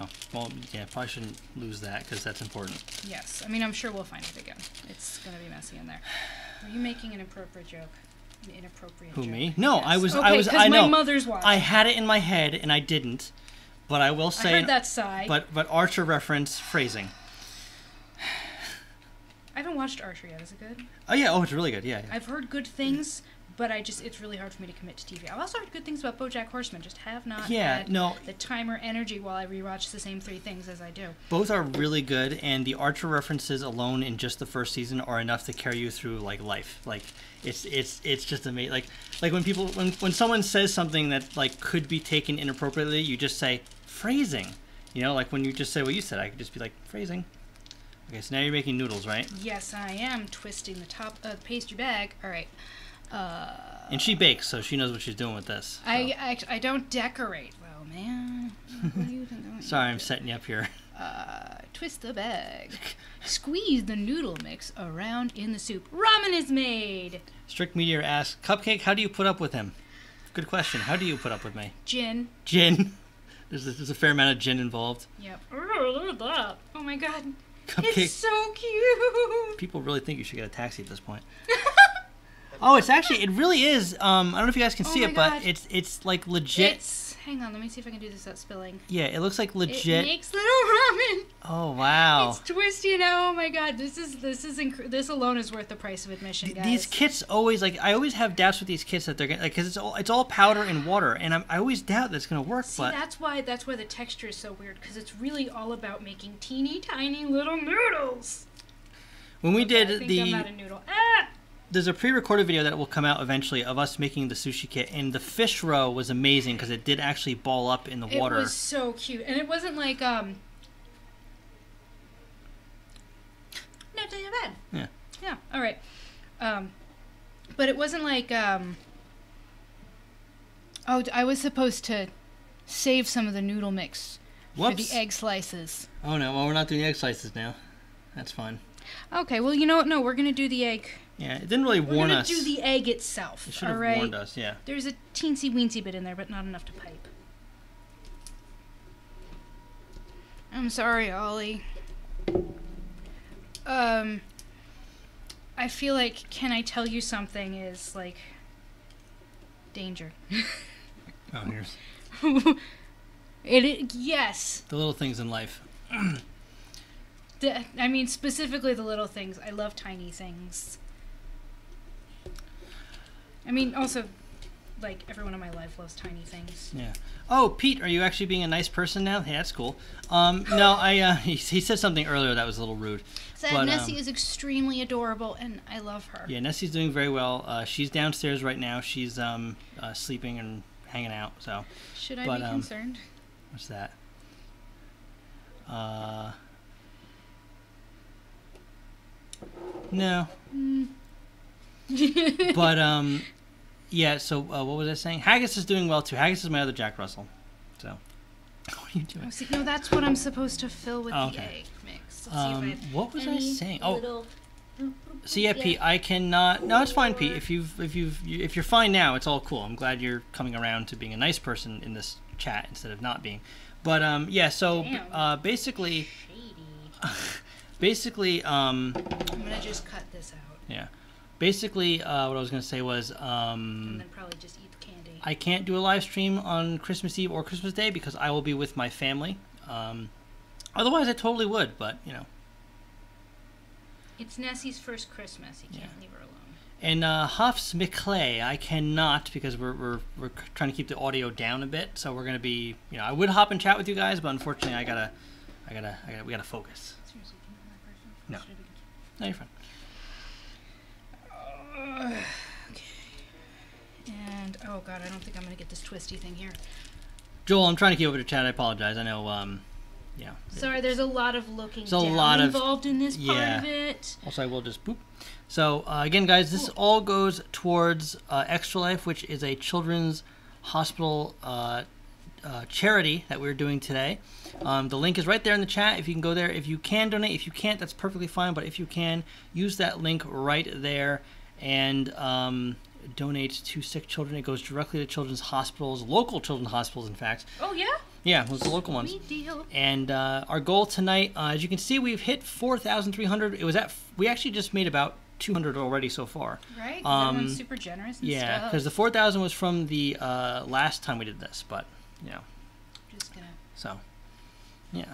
Oh, well, yeah, probably shouldn't lose that because that's important. Yes, I mean, I'm sure we'll find it again. It's going to be messy in there. Are you making an appropriate joke? An inappropriate Who, joke? Who, me? No, yes. I was, okay, I was, I know. my mother's watching. I had it in my head and I didn't, but I will say. I heard that sigh. But, but Archer reference phrasing. I haven't watched Archer yet. Is it good? Oh yeah. Oh, it's really good. Yeah. yeah. I've heard good things, but I just—it's really hard for me to commit to T V. I've also heard good things about BoJack Horseman. Just have not yeah, had no. the time or energy while I rewatch the same three things as I do. Both are really good, and the Archer references alone in just the first season are enough to carry you through like life. Like it's it's it's just amazing. Like like when people when when someone says something that like could be taken inappropriately, you just say phrasing. You know, like when you just say what you said, I could just be like phrasing. Okay, so now you're making noodles, right? Yes, I am twisting the top of the pastry bag. All right. Uh, and she bakes, so she knows what she's doing with this. So. I, I I don't decorate. Well, man. What do you think I'm Sorry, I'm do? setting you up here. Uh, twist the bag. Squeeze the noodle mix around in the soup. Ramen is made. Strict Meteor asks, Cupcake, how do you put up with him? Good question. How do you put up with me? Gin. Gin. There's a, there's a fair amount of gin involved. Yep. Oh my God. Cupcake. It's so cute. People really think you should get a taxi at this point. Oh, it's actually, it really is. Um, I don't know if you guys can oh see it, God. but it's it's like legit. It's, hang on, let me see if I can do this without spilling. Yeah, it looks like legit. It makes little ramen. Oh wow. It's twisty now. Oh my God, this is this is inc this alone is worth the price of admission, guys. These kits always like I always have doubts with these kits that they're gonna like because it's all it's all powder and water, and I'm, I always doubt that's gonna work. See, but that's why that's why the texture is so weird because it's really all about making teeny tiny little noodles. When we okay, did I think the. I'm not a noodle. Ah! There's a pre-recorded video that will come out eventually of us making the sushi kit, and the fish roe was amazing because it did actually ball up in the it water. It was so cute, and it wasn't like um. Not too bad. Yeah. Yeah. All right, um, but it wasn't like um. Oh, I was supposed to save some of the noodle mix Whoops. for the egg slices. Oh no! Well, we're not doing the egg slices now. That's fine. Okay. Well, you know what? No, we're gonna do the egg. Yeah, it didn't really We're warn us. We're going to do the egg itself. It should have right? warned us, yeah. There's a teensy-weensy bit in there, but not enough to pipe. I'm sorry, Ollie. Um, I feel like can I tell you something is, like, danger. Oh, here's... it, it, yes. The little things in life. the, I mean, specifically the little things. I love tiny things. I mean, also, like, everyone in my life loves tiny things. Yeah. Oh, Pete, are you actually being a nice person now? Hey, that's cool. Um, no, I, uh, he, he said something earlier that was a little rude. Said but, Nessie um, is extremely adorable, and I love her. Yeah, Nessie's doing very well. Uh, she's downstairs right now. She's um, uh, sleeping and hanging out, so. Should I but, be um, concerned? What's that? Uh, no. Mm. But, um... yeah, so uh, what was I saying? Haggis is doing well, too. Haggis is my other Jack Russell. So, what are you doing? Oh, no, that's what I'm supposed to fill with oh, okay. the egg mix. Um, see if I what was I saying? Oh, so yeah, Pete, I cannot... No, it's fine, Pete. If, you've, if, you've, if you're fine now, it's all cool. I'm glad you're coming around to being a nice person in this chat instead of not being. But, um, yeah, so uh, basically... Shady. Basically... Um, I'm going to just cut this out. Yeah. Basically, uh, what I was going to say was, um, and then probably just eat the candy. I can't do a live stream on Christmas Eve or Christmas Day because I will be with my family. Um, otherwise, I totally would, but, you know. It's Nessie's first Christmas. You can't yeah. leave her alone. And uh, Huffs McClay, I cannot because we're, we're, we're trying to keep the audio down a bit. So we're going to be, you know, I would hop and chat with you guys, but unfortunately, I got to, I got to, I gotta, we got to focus. Seriously, can you have that person? No. No, you're fine. Okay. And oh god, I don't think I'm gonna get this twisty thing here. Joel, I'm trying to keep up with your chat. I apologize. I know. Um, yeah. Sorry, there's a lot of looking down a lot involved of, in this yeah. part of it. Also, I will just boop. So uh, again, guys, this Ooh. all goes towards uh, Extra Life, which is a children's hospital uh, uh, charity that we're doing today. Um, the link is right there in the chat. If you can go there, if you can donate, if you can't, that's perfectly fine. But if you can, use that link right there. And um, donate to sick children. It goes directly to children's hospitals, local children's hospitals, in fact. Oh, yeah? Yeah, it was the local ones. Sweet deal. And uh, our goal tonight, uh, as you can see, we've hit four thousand three hundred. It was at, we actually just made about two hundred already so far. Right? Um, that one's super generous and yeah, stuff. Yeah, because the four thousand was from the uh, last time we did this, but, you know. Just gonna. So, yeah.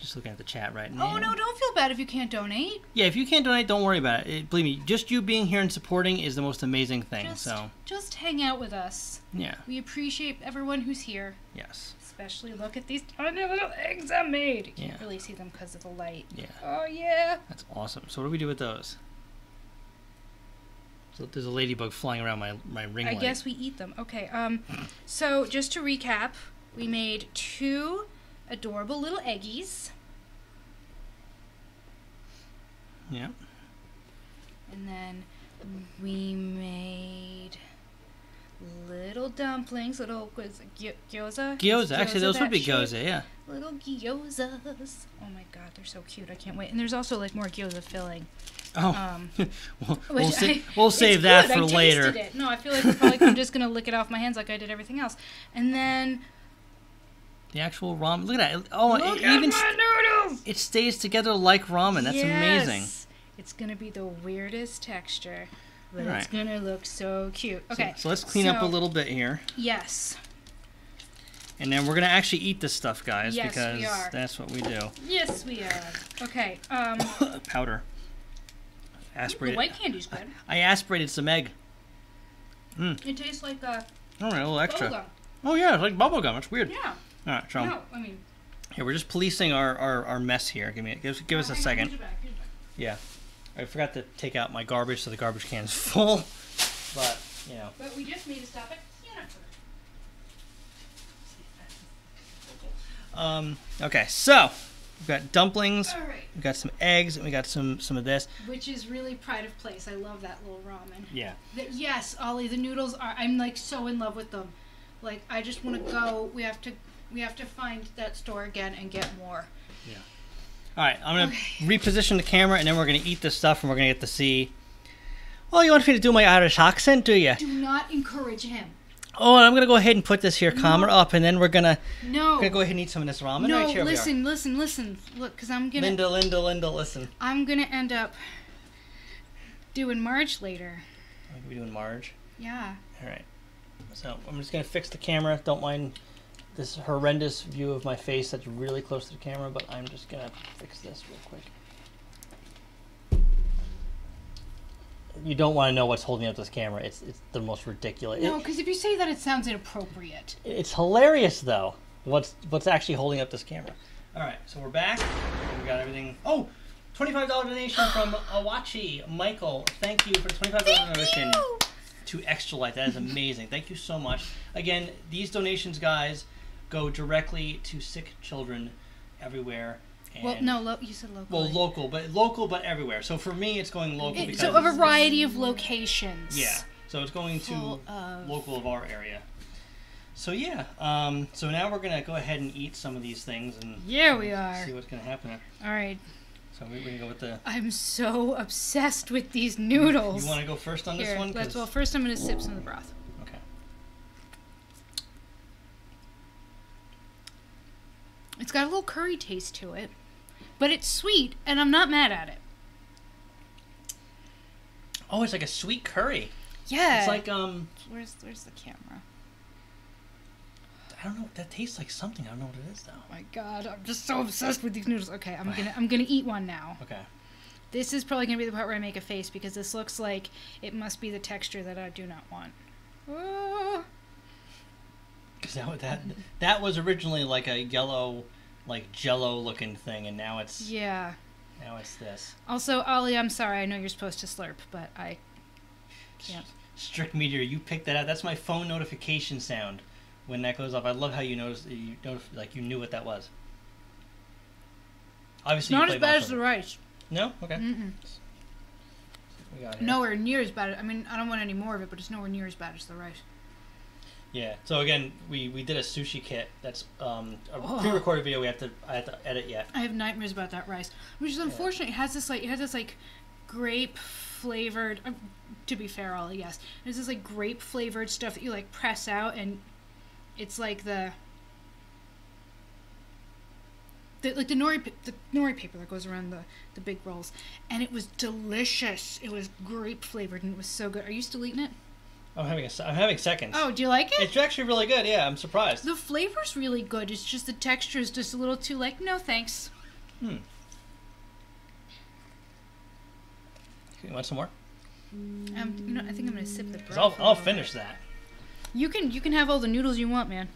Just looking at the chat right now. Oh, no, don't feel bad if you can't donate. Yeah, if you can't donate, don't worry about it. It believe me, just you being here and supporting is the most amazing thing. Just, so just hang out with us. Yeah. We appreciate everyone who's here. Yes. Especially look at these tiny little eggs I made. You yeah. can't really see them because of the light. Yeah. Oh, yeah. That's awesome. So what do we do with those? So there's a ladybug flying around my, my ring I light. Guess we eat them. Okay. Um. So just to recap, we made two... adorable little eggies. Yeah. And then we made little dumplings, little gyoza. Gyoza. Gyoza. Actually, those would be gyoza, yeah. Little gyozas. Oh my god, they're so cute. I can't wait. And there's also like more gyoza filling. Oh. Um, we'll we'll, sa I, we'll save that good. for I later. It. No, I feel like we're probably, I'm just gonna lick it off my hands like I did everything else. And then. The actual ramen. Look at that. Oh, Look it at even my noodles! It stays together like ramen. That's yes. amazing. It's going to be the weirdest texture, but right. it's going to look so cute. Okay. So, so let's clean so, up a little bit here. Yes. And then we're going to actually eat this stuff, guys, yes, because we are. that's what we do. Yes, we are. Okay. Um, Powder. Aspirated. The white candy's good. I, I aspirated some egg. Mm. It tastes like a, All right, a little extra. Bubble gum. Oh, yeah. It's like bubble gum. It's weird. Yeah. All right, Sean. No, I mean... Here, we're just policing our, our, our mess here. Give me, give, give us a second. Here's your back, here's your back. Yeah. I forgot to take out my garbage, so the garbage can's full. But, you know. But we just need to stop at Jennifer. Um, okay, so... We've got dumplings. All right. We've got some eggs, and we got some, some of this. Which is really pride of place. I love that little ramen. Yeah. The, yes, Ollie, the noodles are... I'm, like, so in love with them. Like, I just want to go... We have to... We have to find that store again and get more. Yeah. All right, I'm going to okay. reposition the camera, and then we're going to eat this stuff, and we're going to get to see... Oh, you want me to do my Irish accent, do you? Do not encourage him. Oh, and I'm going to go ahead and put this here no. camera up, and then we're going to... No. We're going to go ahead and eat some of this ramen. No, right here listen, listen, listen. Look, because I'm going to... Linda, Linda, Linda, listen. I'm going to end up doing Marge later. I'm going to be doing Marge? Yeah. All right. So I'm just going to fix the camera. Don't mind... this horrendous view of my face that's really close to the camera, but I'm just gonna fix this real quick. you don't want to know what's holding up this camera. It's it's the most ridiculous. No, because if you say that, it sounds inappropriate. It's hilarious though. What's what's actually holding up this camera? All right, so we're back. We got everything. Oh, twenty-five dollar donation from Awachi Michael. Thank you for the twenty-five dollar donation you. to Extra Life. That is amazing. Thank you so much. Again, these donations, guys, go directly to sick children everywhere. And well, no, lo you said local. Well, local, but local, but everywhere. So for me, it's going local. It, because so a variety of locations. Yeah. So it's going to of... local of our area. So yeah. Um, so now we're gonna go ahead and eat some of these things and yeah, we are. See what's gonna happen. All right. So we're gonna go with the. I'm so obsessed with these noodles. You want to go first on Here, this one? Let's. Well, first I'm gonna sip some of the broth. Okay. It's got a little curry taste to it. But it's sweet, and I'm not mad at it. Oh, it's like a sweet curry. Yeah. It's like, um... Where's where's the camera? I don't know. That tastes like something. I don't know what it is, though. Oh, my God. I'm just so obsessed with these noodles. Okay, I'm gonna I'm gonna eat one now. Okay. This is probably gonna be the part where I make a face, because this looks like it must be the texture that I do not want. Oh. Because that, that, that was originally like a yellow... like jello looking thing, and now it's yeah now it's this. Also, Ollie, I'm sorry, I know you're supposed to slurp, but I can't. Strict Meteor, you picked that out. That's my phone notification sound when that goes off. I love how you noticed, you noticed, like you knew what that was. Obviously it's not as bad as the rice. No? Okay. Mm-mm. We got here. Nowhere near as bad. I mean, I don't want any more of it, but it's nowhere near as bad as the rice. Yeah. So again, we, we did a sushi kit. That's um, a oh. pre-recorded video. We have to I have to edit yet. I have nightmares about that rice, which is unfortunate. Yeah. It has this like it has this like grape flavored. Uh, to be fair, Ollie, yes, there's this like grape flavored stuff that you like press out, and it's like the, the like the nori the nori paper that goes around the the big rolls, and it was delicious. It was grape flavored, and it was so good. Are you still eating it? I'm having a, I'm having seconds. Oh, do you like it? It's actually really good. Yeah, I'm surprised. The flavor's really good. It's just the texture is just a little too like no thanks. Hmm. You want some more? Um, you know, I think I'm gonna sip the broth. I'll I'll finish that. You can you can have all the noodles you want, man.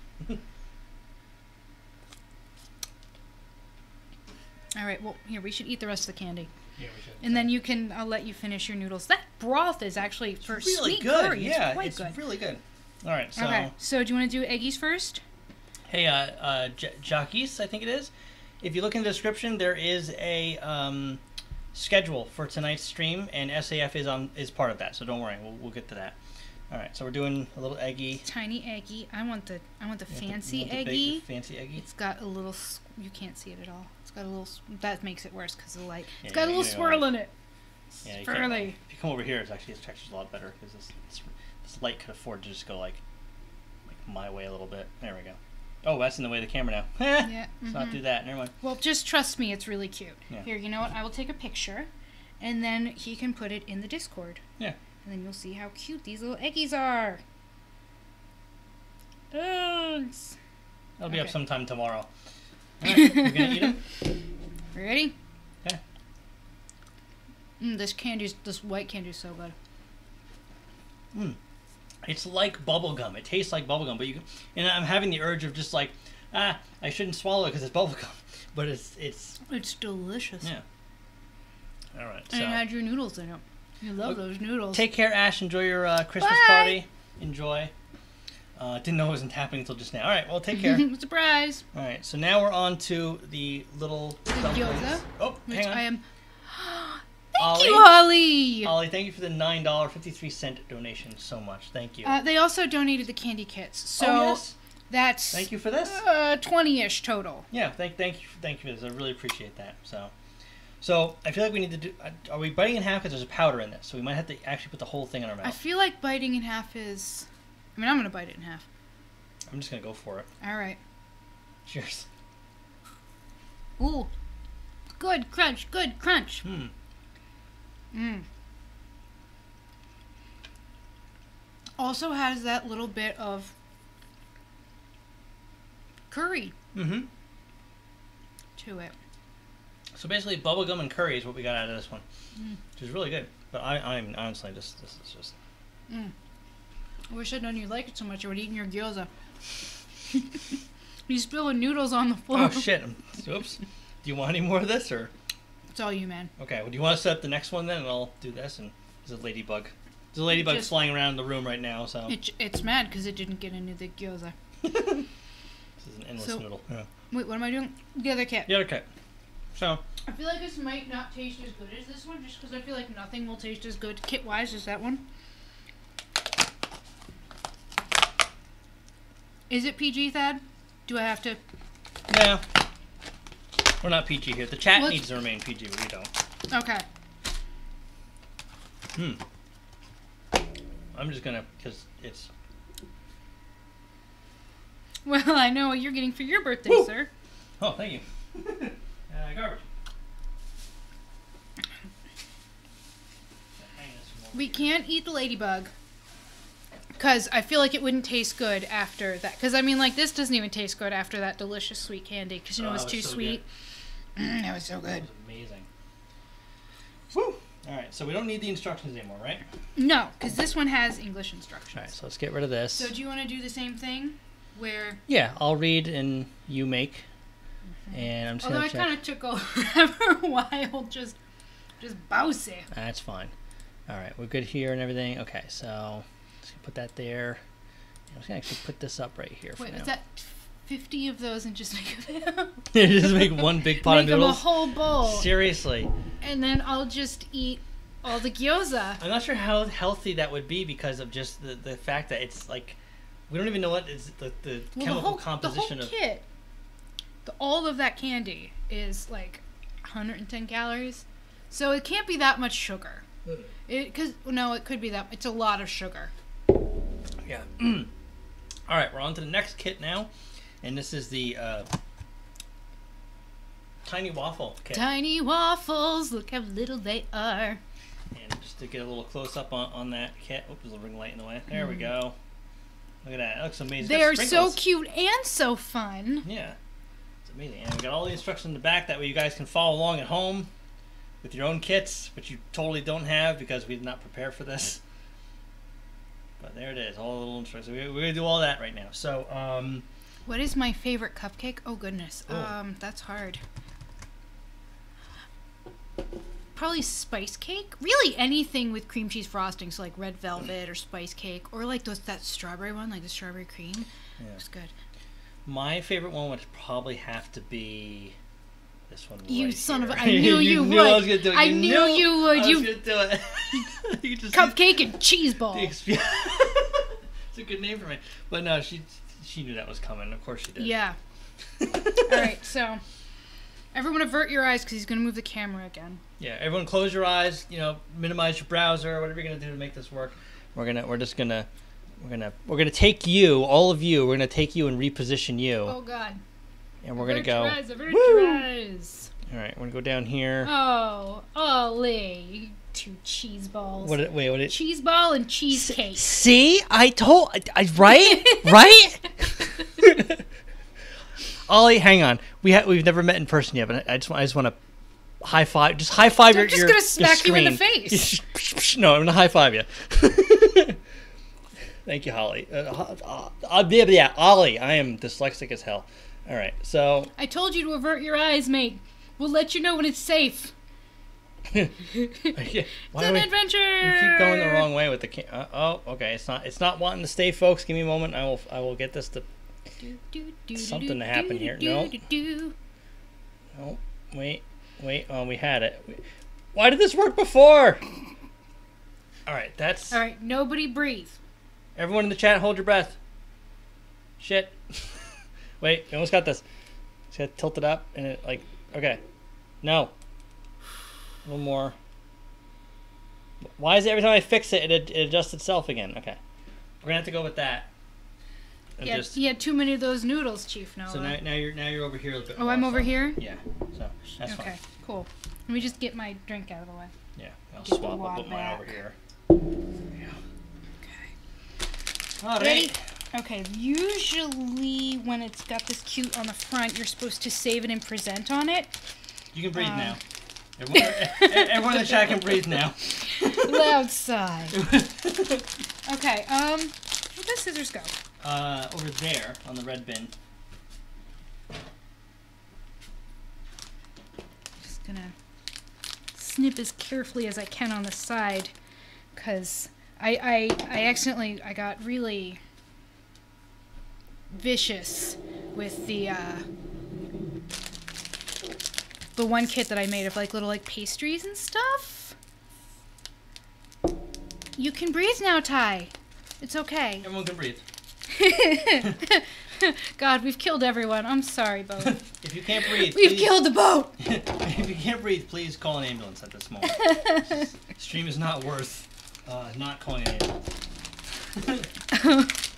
All right. Well, here we should eat the rest of the candy. Yeah, we should. And then you can, I'll let you finish your noodles. That broth is actually for really sweet good. Curry. Yeah, it's quite it's good. Really good. All right, so. Okay, so do you want to do eggies first? Hey, uh, uh, J Jockeys, I think it is. If you look in the description, there is a um, schedule for tonight's stream, and S A F is on is part of that. So don't worry, we'll, we'll get to that. All right, so we're doing a little eggie. Tiny eggie. I want the I want the you fancy want the, want eggie. The big, the fancy eggie. It's got a little. You can't see it at all. Got a little, that makes it worse because of the light. It's yeah, got a little swirl in it. Yeah, swirly. If you come over here, it's actually its texture's a lot better because this, this this light could afford to just go like like my way a little bit. There we go. Oh, that's in the way of the camera now. Yeah, mm-hmm. Let's not do that. Never mind. Well, just trust me, it's really cute. Yeah. Here, you know what? I will take a picture, and then he can put it in the Discord. Yeah. And then you'll see how cute these little eggies are. Thanks. It'll be okay. Up sometime tomorrow. All right, we're gonna eat them. You ready? Yeah. Mm, this candy's, this white candy's so good. Mm. It's like bubblegum. It tastes like bubblegum, but you can, and I'm having the urge of just like, ah, I shouldn't swallow it because it's bubblegum, but it's it's it's delicious. Yeah. All right. So. And you had your noodles in it. You love well, those noodles. Take care, Ash. Enjoy your uh, Christmas Bye. Party. Enjoy. Uh, didn't know it wasn't happening until just now. All right, well, take care. Surprise. All right, so now we're on to the little... The gyoza. Oh, hang on. I am... thank Ollie. You, Ollie! Ollie, thank you for the nine dollars and fifty-three cents donation so much. Thank you. Uh, they also donated the candy kits. So oh, yes. That's... Thank you for this. Uh, twenty-ish total. Yeah, thank thank you, thank you for this. I really appreciate that. So so I feel like we need to do... Are we biting in half? Because there's a powder in this, so we might have to actually put the whole thing in our mouth. I feel like biting in half is... I mean, I'm going to bite it in half. I'm just going to go for it. All right. Cheers. Ooh. Good crunch. Good crunch. Hmm. Mmm. Also has that little bit of curry. Mm-hmm. To it. So basically bubblegum and curry is what we got out of this one. Mm. Which is really good. But I, I'm honestly, this, this is just... Mm. I wish I'd known you liked it so much. I would eat your gyoza. You spilling noodles on the floor. Oh, shit. Oops. Do you want any more of this, or...? It's all you, man. Okay. Well, do you want to set up the next one, then? And I'll do this, and there's a ladybug. There's a ladybug just, flying around in the room right now, so... It, it's mad, because it didn't get into the gyoza. This is an endless so, noodle. Yeah. Wait, what am I doing? The other cat. The other cat. So... I feel like this might not taste as good as this one, just because I feel like nothing will taste as good kit-wise as that one. Is it P G, Thad? Do I have to? No. We're not P G here. The chat well, needs to remain P G, but we don't. Okay. Hmm. I'm just gonna, because it's... Well, I know what you're getting for your birthday, Woo! Sir. Oh, thank you. Uh, garbage. We can't eat the ladybug because I feel like it wouldn't taste good after that. Because I mean, like, this doesn't even taste good after that delicious sweet candy. Because you know oh, it was, was too so sweet. Mm, that was so good. That was amazing. Woo! All right, so we don't need the instructions anymore, right? No, because this one has English instructions. All right, so let's get rid of this. So do you want to do the same thing? Where? Yeah, I'll read and you make. And I'm just Although I kind of took over for a while, just, just bouse it. That's fine. All right, we're good here and everything. Okay, so let's put that there. I'm just gonna actually put this up right here. For Wait, now. Is that fifty of those and just make them? Just make one big pot make of noodles. Them a whole bowl. Seriously. And then I'll just eat all the gyoza. I'm not sure how healthy that would be because of just the the fact that it's like we don't even know what is the the well, chemical the whole, composition the whole of kit. All of that candy is like one hundred ten calories, so it can't be that much sugar. It cause no, it could be that. It's a lot of sugar. Yeah. All right, we're on to the next kit now, and this is the uh, tiny waffle kit. Tiny waffles, look how little they are. And just to get a little close up on on that kit. Oops, there's a ring light in the way. There mm. we go. Look at that. It looks amazing. They are so cute and so fun. Yeah. Amazing. And we got all the instructions in the back. That way you guys can follow along at home with your own kits, which you totally don't have because we did not prepare for this. But there it is, all the little instructions. We're going to do all that right now. So, um... what is my favorite cupcake? Oh, goodness. Oh. Um, that's hard. Probably spice cake. Really anything with cream cheese frosting, so like red velvet or spice cake, or like those that strawberry one, like the strawberry cream. Yeah. It's good. My favorite one would probably have have to be this one. You right son here. of a! I knew you, you knew would. I, was gonna do it. I you knew, knew you would. I was you gonna do it. You just cupcake and cheese ball. It's a good name for me, but no, she she knew that was coming. Of course she did. Yeah. All right, so everyone avert your eyes because he's gonna move the camera again. Yeah, everyone close your eyes. You know, minimize your browser. Whatever you're gonna do to make this work, we're gonna we're just gonna. We're gonna we're gonna take you, all of you. We're gonna take you and reposition you. Oh God! And we're gonna go. Tries, all right, we're gonna go down here. Oh, Ollie, two cheese balls. What? Wait, what? It, cheese ball and cheesecake. See, I told. I, I right, right. Ollie, hang on. We ha we've never met in person yet, but I, I just I just want to high five. Just high five I'm your. I'm just your, gonna smack you in the face. No, I'm gonna high five you. Thank you, Holly. Uh, uh, uh, yeah, yeah, Ollie. I am dyslexic as hell. All right, so... I told you to avert your eyes, mate. We'll let you know when it's safe. It's an we, adventure! We keep going the wrong way with the... Cam uh, oh, okay. It's not It's not wanting to stay, folks. Give me a moment. I will I will get this to... Do, do, do, something do, to happen do, here. Do, no. Do, do. No. Wait. Wait. Oh, we had it. Why did this work before? All right, that's... All right, nobody breathe. Everyone in the chat, hold your breath. Shit. Wait, I almost got this. Just gotta tilt it up and it, like, okay. No. A little more. Why is it every time I fix it, it, it adjusts itself again? Okay. We're gonna have to go with that. Yeah, just... you had too many of those noodles, Chief Noah. So now, now you're now you're over here a bit. Oh, more, I'm over so. here? Yeah. So that's okay, fine. Cool. Let me just get my drink out of the way. Yeah. I'll get swap up with mine over here. Yeah. All right. Ready? Okay, usually when it's got this cute on the front, you're supposed to save it and present on it. You can breathe um, now. Everyone in the chat can breathe now. Loud sigh. Okay, um, where'd the scissors go? Uh, over there, on the red bin. Just gonna snip as carefully as I can on the side, because I, I, I accidentally, I got really vicious with the, uh, the one kit that I made of, like, little, like, pastries and stuff. You can breathe now, Ty. It's okay. Everyone can breathe. God, we've killed everyone. I'm sorry, boat. If you can't breathe, we've please... killed the boat. If you can't breathe, please call an ambulance at this moment. Stream is not worth uh, not calling an ambulance.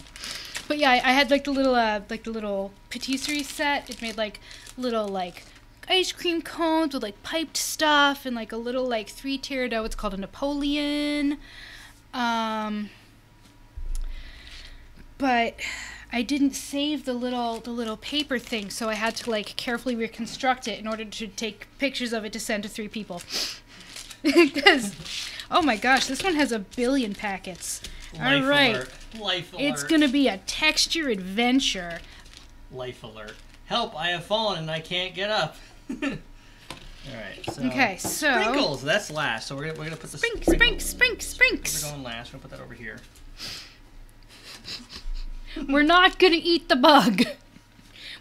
But yeah, I, I had like the little uh, like the little patisserie set. It made like little like ice cream cones with like piped stuff and like a little like three tier dough. It's called a Napoleon. Um, but I didn't save the little the little paper thing, so I had to like carefully reconstruct it in order to take pictures of it to send to three people. Because oh my gosh, this one has a billion packets. Life All right, alert. Life alert. It's gonna be a texture adventure. Life alert! Help! I have fallen and I can't get up. All right. So okay. So sprinkles. That's last. So we're gonna, we're gonna put the sprink, sprink, sprink, sprinks. We're going last. We're gonna put that over here. We're not gonna eat the bug.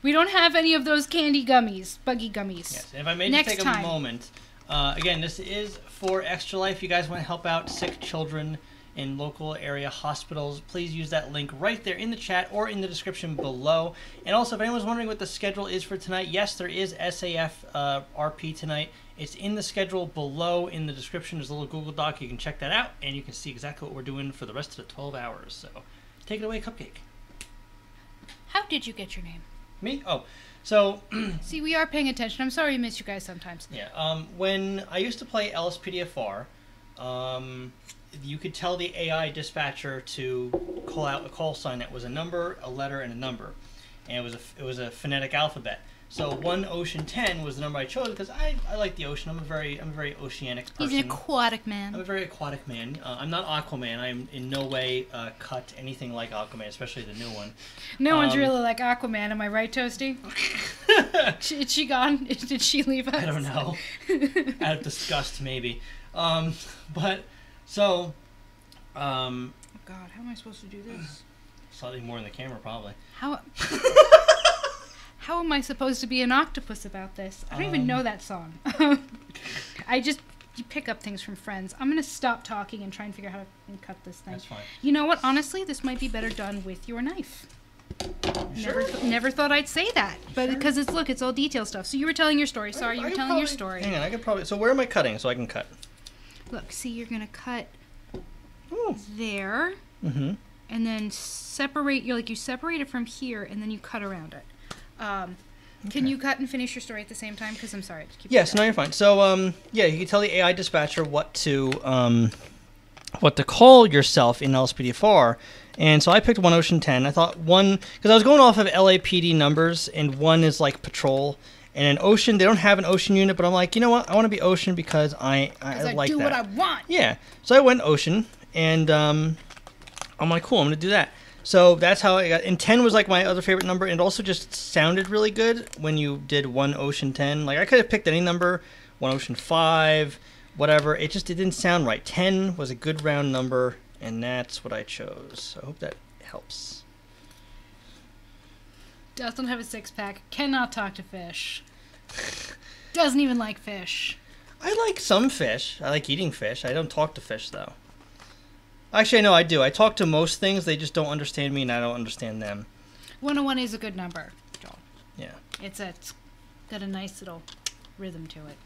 We don't have any of those candy gummies, buggy gummies. Yes. If I may just take time. a moment. Uh, again, this is for Extra Life. You guys want to help out sick children in local area hospitals, please use that link right there in the chat or in the description below. And also, if anyone's wondering what the schedule is for tonight, yes, there is S A F uh, R P tonight. It's in the schedule below in the description. There's a little Google Doc. You can check that out, and you can see exactly what we're doing for the rest of the twelve hours. So take it away, Cupcake. How did you get your name? Me? Oh. So, see, we are paying attention. I'm sorry I miss you guys sometimes. Yeah. Um, when I used to play L S P D F R, um... you could tell the A I dispatcher to call out a call sign that was a number, a letter, and a number, and it was a it was a phonetic alphabet. So one ocean ten was the number I chose because I, I like the ocean. I'm a very I'm a very oceanic person. He's an aquatic man. I'm a very aquatic man. Uh, I'm not Aquaman. I'm in no way uh, cut anything like Aquaman, especially the new one. No um, one's really like Aquaman. Am I right, Toasty? Is she gone? Did she leave us? I don't know. Out of disgust, maybe. Um, but. So, um... oh God, how am I supposed to do this? Slightly more in the camera, probably. How... how am I supposed to be an octopus about this? I don't um, even know that song. I just you pick up things from friends. I'm going to stop talking and try and figure out how to cut this thing. That's fine. You know what? Honestly, this might be better done with your knife. Sure. Never, th never thought I'd say that, but because sure? it's, look, it's all detail stuff. So you were telling your story. Sorry, I, you were telling probably, your story. Hang on, I could probably... So where am I cutting so I can cut? Look, see, you're going to cut Ooh. there, mm-hmm. and then separate, you're like, you separate it from here, and then you cut around it. Um, okay. Can you cut and finish your story at the same time? Because I'm sorry. To keep yes, no, you're fine. So, um, yeah, you can tell the A I dispatcher what to um, what to call yourself in L S P D F R. And so I picked one ocean ten. I thought one, because I was going off of L A P D numbers, and one is like patrol. And an ocean, they don't have an ocean unit, but I'm like, you know what? I want to be ocean because I, I, I like do that. do what I want. Yeah. So I went ocean, and um, I'm like, cool, I'm going to do that. So that's how I got, and ten was like my other favorite number, and it also just sounded really good when you did one ocean ten. Like, I could have picked any number, one ocean five, whatever. It just it didn't sound right. ten was a good round number, and that's what I chose. So I hope that helps. Doesn't have a six-pack, cannot talk to fish, doesn't even like fish. I like some fish. I like eating fish. I don't talk to fish, though. Actually, no, I do. I talk to most things. They just don't understand me, and I don't understand them. one oh one is a good number, Joel. Yeah. It's, a, it's got a nice little rhythm to it.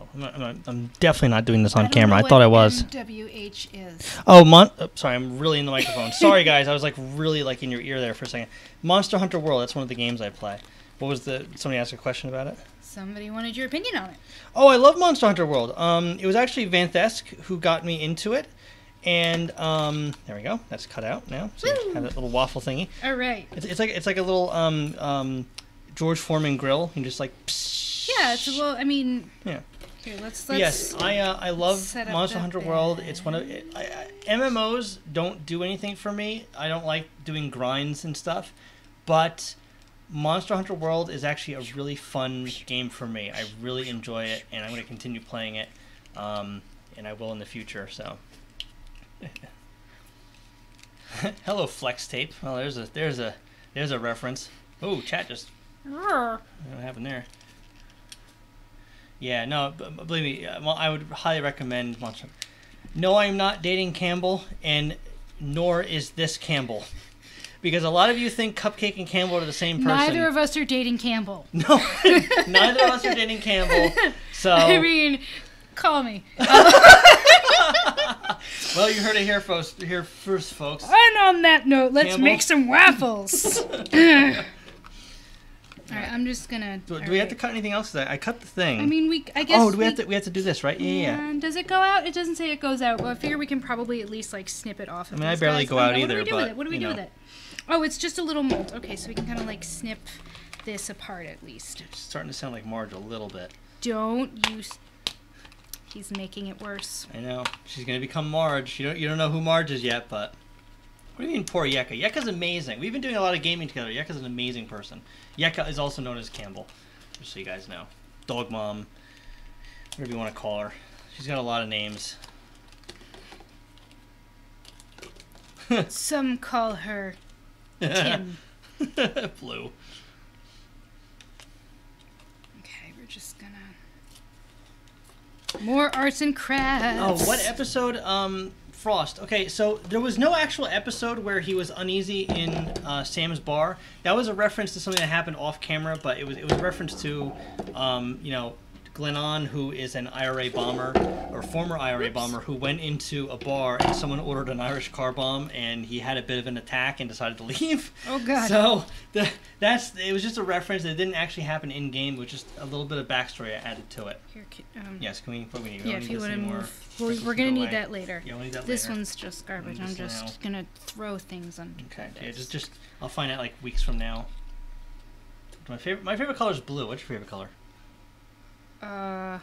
Oh, I'm, not, I'm, not, I'm definitely not doing this on I camera. I thought I was. M W H is. Oh, Mon oh, sorry, I'm really in the microphone. Sorry, guys. I was like really like in your ear there for a second. Monster Hunter World. That's one of the games I play. What was the? Somebody asked a question about it. Somebody wanted your opinion on it. Oh, I love Monster Hunter World. Um, it was actually Vanthesk who got me into it, and um, there we go. That's cut out now. So you have that little waffle thingy. All right. It's, it's like it's like a little um um George Foreman grill. You can just like. Psh, Yeah, it's, well, I mean... Yeah. Here, let's, let's yes, I uh, I love Monster Hunter World. It's one of... It, I, I, M M Os don't do anything for me. I don't like doing grinds and stuff. But Monster Hunter World is actually a really fun game for me. I really enjoy it, and I'm going to continue playing it. Um, and I will in the future, so... Hello, Flex Tape. Well, there's a there's a there's a reference. Oh, chat just. What happened there? Yeah, no, believe me. Well, I would highly recommend Monster. No, I am not dating Campbell, and nor is this Campbell, because a lot of you think Cupcake and Campbell are the same person. Neither of us are dating Campbell. No, neither of us are dating Campbell. So I mean, call me. Well, you heard it here first, here first, folks. And on that note, let's Campbell. make some waffles. All right, I'm just gonna. Do, do right. we have to cut anything else? I cut the thing. I mean, we. I guess. Oh, do we, we have to? We have to do this, right? Yeah. yeah. Does it go out? It doesn't say it goes out. Well, I figure we can probably at least like snip it off. Of I mean, I barely guys. go out I mean, either. What do we do but, with it? What do we do know. with it? Oh, it's just a little mold. Okay, so we can kind of like snip this apart at least. It's starting to sound like Marge a little bit. Don't you? He's making it worse. I know. She's going to become Marge. You don't, you don't know who Marge is yet, but... What do you mean, poor Yeka? Yeka's amazing. We've been doing a lot of gaming together. Yeka's an amazing person. Yeka is also known as Campbell, just so you guys know. Dog Mom. Whatever you want to call her. She's got a lot of names. Some call her... Tim. Blue. Okay, we're just going to... More arts and crafts. Oh, what episode? Um, Frost. Okay, so there was no actual episode where he was uneasy in uh, Sam's bar. That was a reference to something that happened off camera, but it was it was a reference to, um, you know, Glennon, who is an I R A bomber or former I R A Oops. bomber, who went into a bar and someone ordered an Irish car bomb, and he had a bit of an attack and decided to leave. Oh God! So the, that's it was just a reference that didn't actually happen in game. It was just a little bit of backstory added to it. Here, um, yes, can we? What we need? We yeah, if need you want to move, well, we're gonna need away. that later. Yeah, we'll need that this later. one's just garbage. I'm just, I'm just gonna throw things under. Okay. Yeah, just just I'll find out like weeks from now. My favorite my favorite color is blue. What's your favorite color? Uh,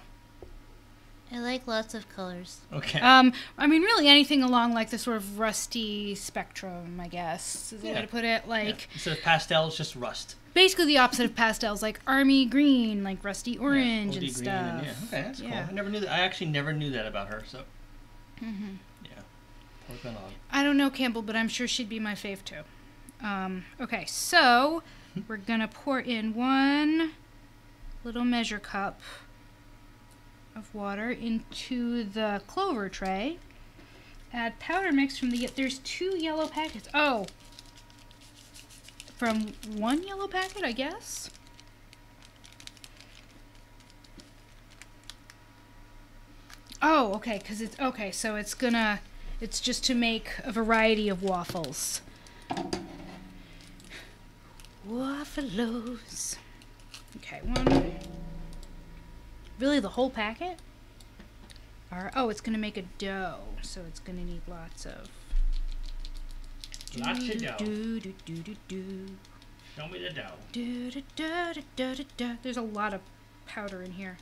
I like lots of colors. Okay. Um, I mean, really anything along like the sort of rusty spectrum, I guess, is the yeah. way to put it. Like yeah. instead of pastels, just rust. Basically, the opposite of pastels, like army green, like rusty orange yeah, and stuff. And, yeah. Okay, that's yeah. cool. I never knew that. I actually never knew that about her. So. Mm-hmm. Yeah. Working on. I don't know Campbell, but I'm sure she'd be my fave too. Um. Okay, so we're gonna pour in one little measure cup of water into the clover tray. Add powder mix from the, there's two yellow packets. Oh, from one yellow packet, I guess. Oh, okay, because it's, okay, so it's gonna, it's just to make a variety of waffles. Waffles. Okay, one. Really, the whole packet? Or, oh, it's going to make a dough, so it's going to need lots of... Lots of dough. Do, do, do, do, do. Show me the dough. Do, do, do, do, do, do, do. There's a lot of powder in here.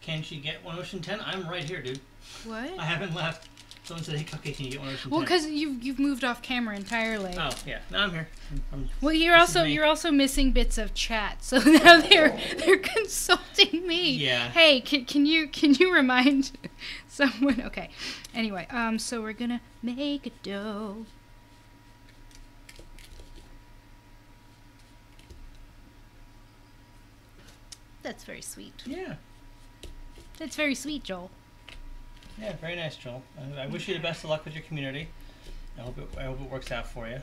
Can she get One Ocean ten? I'm right here, dude. What? I haven't left. Someone said, hey, Cupcake, can you get One Ocean ten? Well, because you've, you've moved off camera entirely. Oh, yeah. No, I'm here. I'm, I'm, well, you're also you're also missing bits of chat, so now they're they're consulting me. Yeah. Hey, can, can you can you remind someone? Okay. Anyway, um, so we're going to make a dough. That's very sweet. Yeah. That's very sweet, Joel. Yeah, very nice, Joel. I, I wish you the best of luck with your community. I hope it, I hope it works out for you.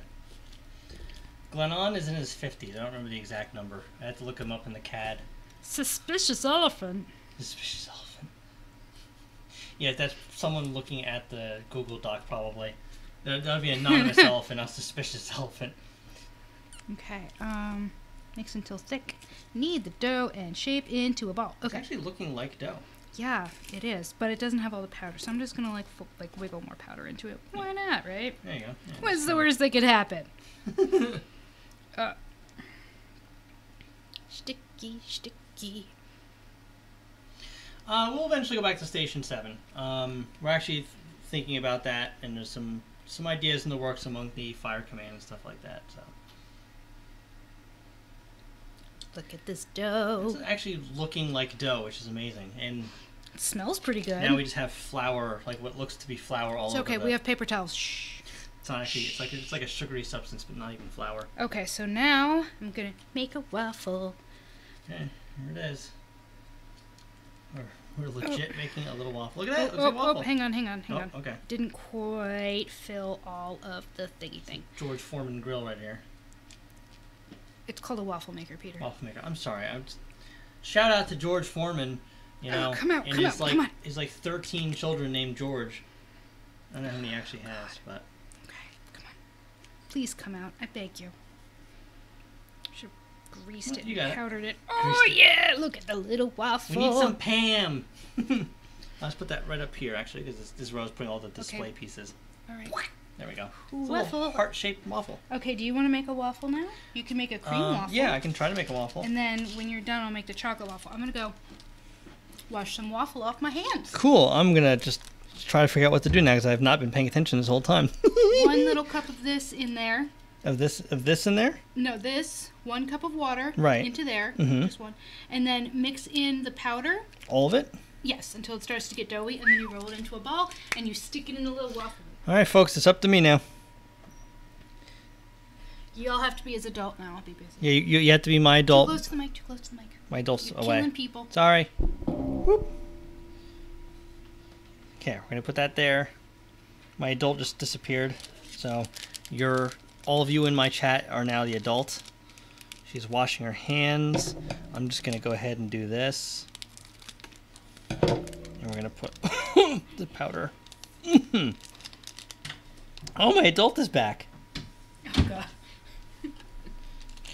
Glennon is in his fifties. I don't remember the exact number. I had to look him up in the C A D. Suspicious elephant. Suspicious elephant. Yeah, that's someone looking at the Google Doc, probably. That would be an anonymous elephant, not suspicious elephant. Okay, um, mix until thick. Knead the dough and shape into a ball. Okay. It's actually looking like dough. Yeah, it is, but it doesn't have all the powder, so I'm just gonna like f like wiggle more powder into it. Why not, right? There you go. Yeah, What's the worst that could happen? uh, Sticky, sticky. Uh, we'll eventually go back to Station seven. Um, we're actually th thinking about that, and there's some, some ideas in the works among the fire command and stuff like that. So. Look at this dough. It's actually looking like dough, which is amazing. And it smells pretty good. Now we just have flour, like what looks to be flour all it's over. It's okay, the... we have paper towels. Shh. It's not actually, it's like, it's like a sugary substance, but not even flour. Okay, so now I'm going to make a waffle. Okay, here it is. We're, we're legit oh. making a little waffle. Look at that. Oh, oh, waffle. oh hang on, hang on, hang oh, on. Okay. Didn't quite fill all of the thingy thing. George Foreman grill right here. It's called a waffle maker, Peter. Waffle maker. I'm sorry. I'm just... Shout out to George Foreman. You know, oh, come out, and come out, like, come on. He's like thirteen children named George. I don't know how many he actually oh, has, but. Okay, come on. Please come out. I beg you. Should have greased well, it and powdered it. it. Oh, greased yeah! It. Look at the little waffle. We need some Pam. Let's put that right up here, actually, because this, this row is putting all the display okay. pieces. All right. What? There we go. It's waffle. A heart-shaped waffle. Okay, do you want to make a waffle now? You can make a cream um, waffle. Yeah, I can try to make a waffle. And then when you're done, I'll make the chocolate waffle. I'm going to go wash some waffle off my hands. Cool. I'm going to just try to figure out what to do now because I've not been paying attention this whole time. One little cup of this in there. Of this of this in there? No, this. One cup of water. Right. Into there. Mm-hmm. Just one. And then mix in the powder. All of it? Yes, until it starts to get doughy. And then you roll it into a ball and you stick it in the little waffle. All right, folks, it's up to me now. You all have to be as adult now. I'll be busy. Yeah, you, you have to be my adult. Too close to the mic, too close to the mic. My adult's You're away. Killing people. Sorry. Whoop. Okay, we're going to put that there. My adult just disappeared. So you're, all of you in my chat are now the adult. She's washing her hands. I'm just going to go ahead and do this. And we're going to put the powder. Mm-hmm. Oh, my adult is back. Oh, God.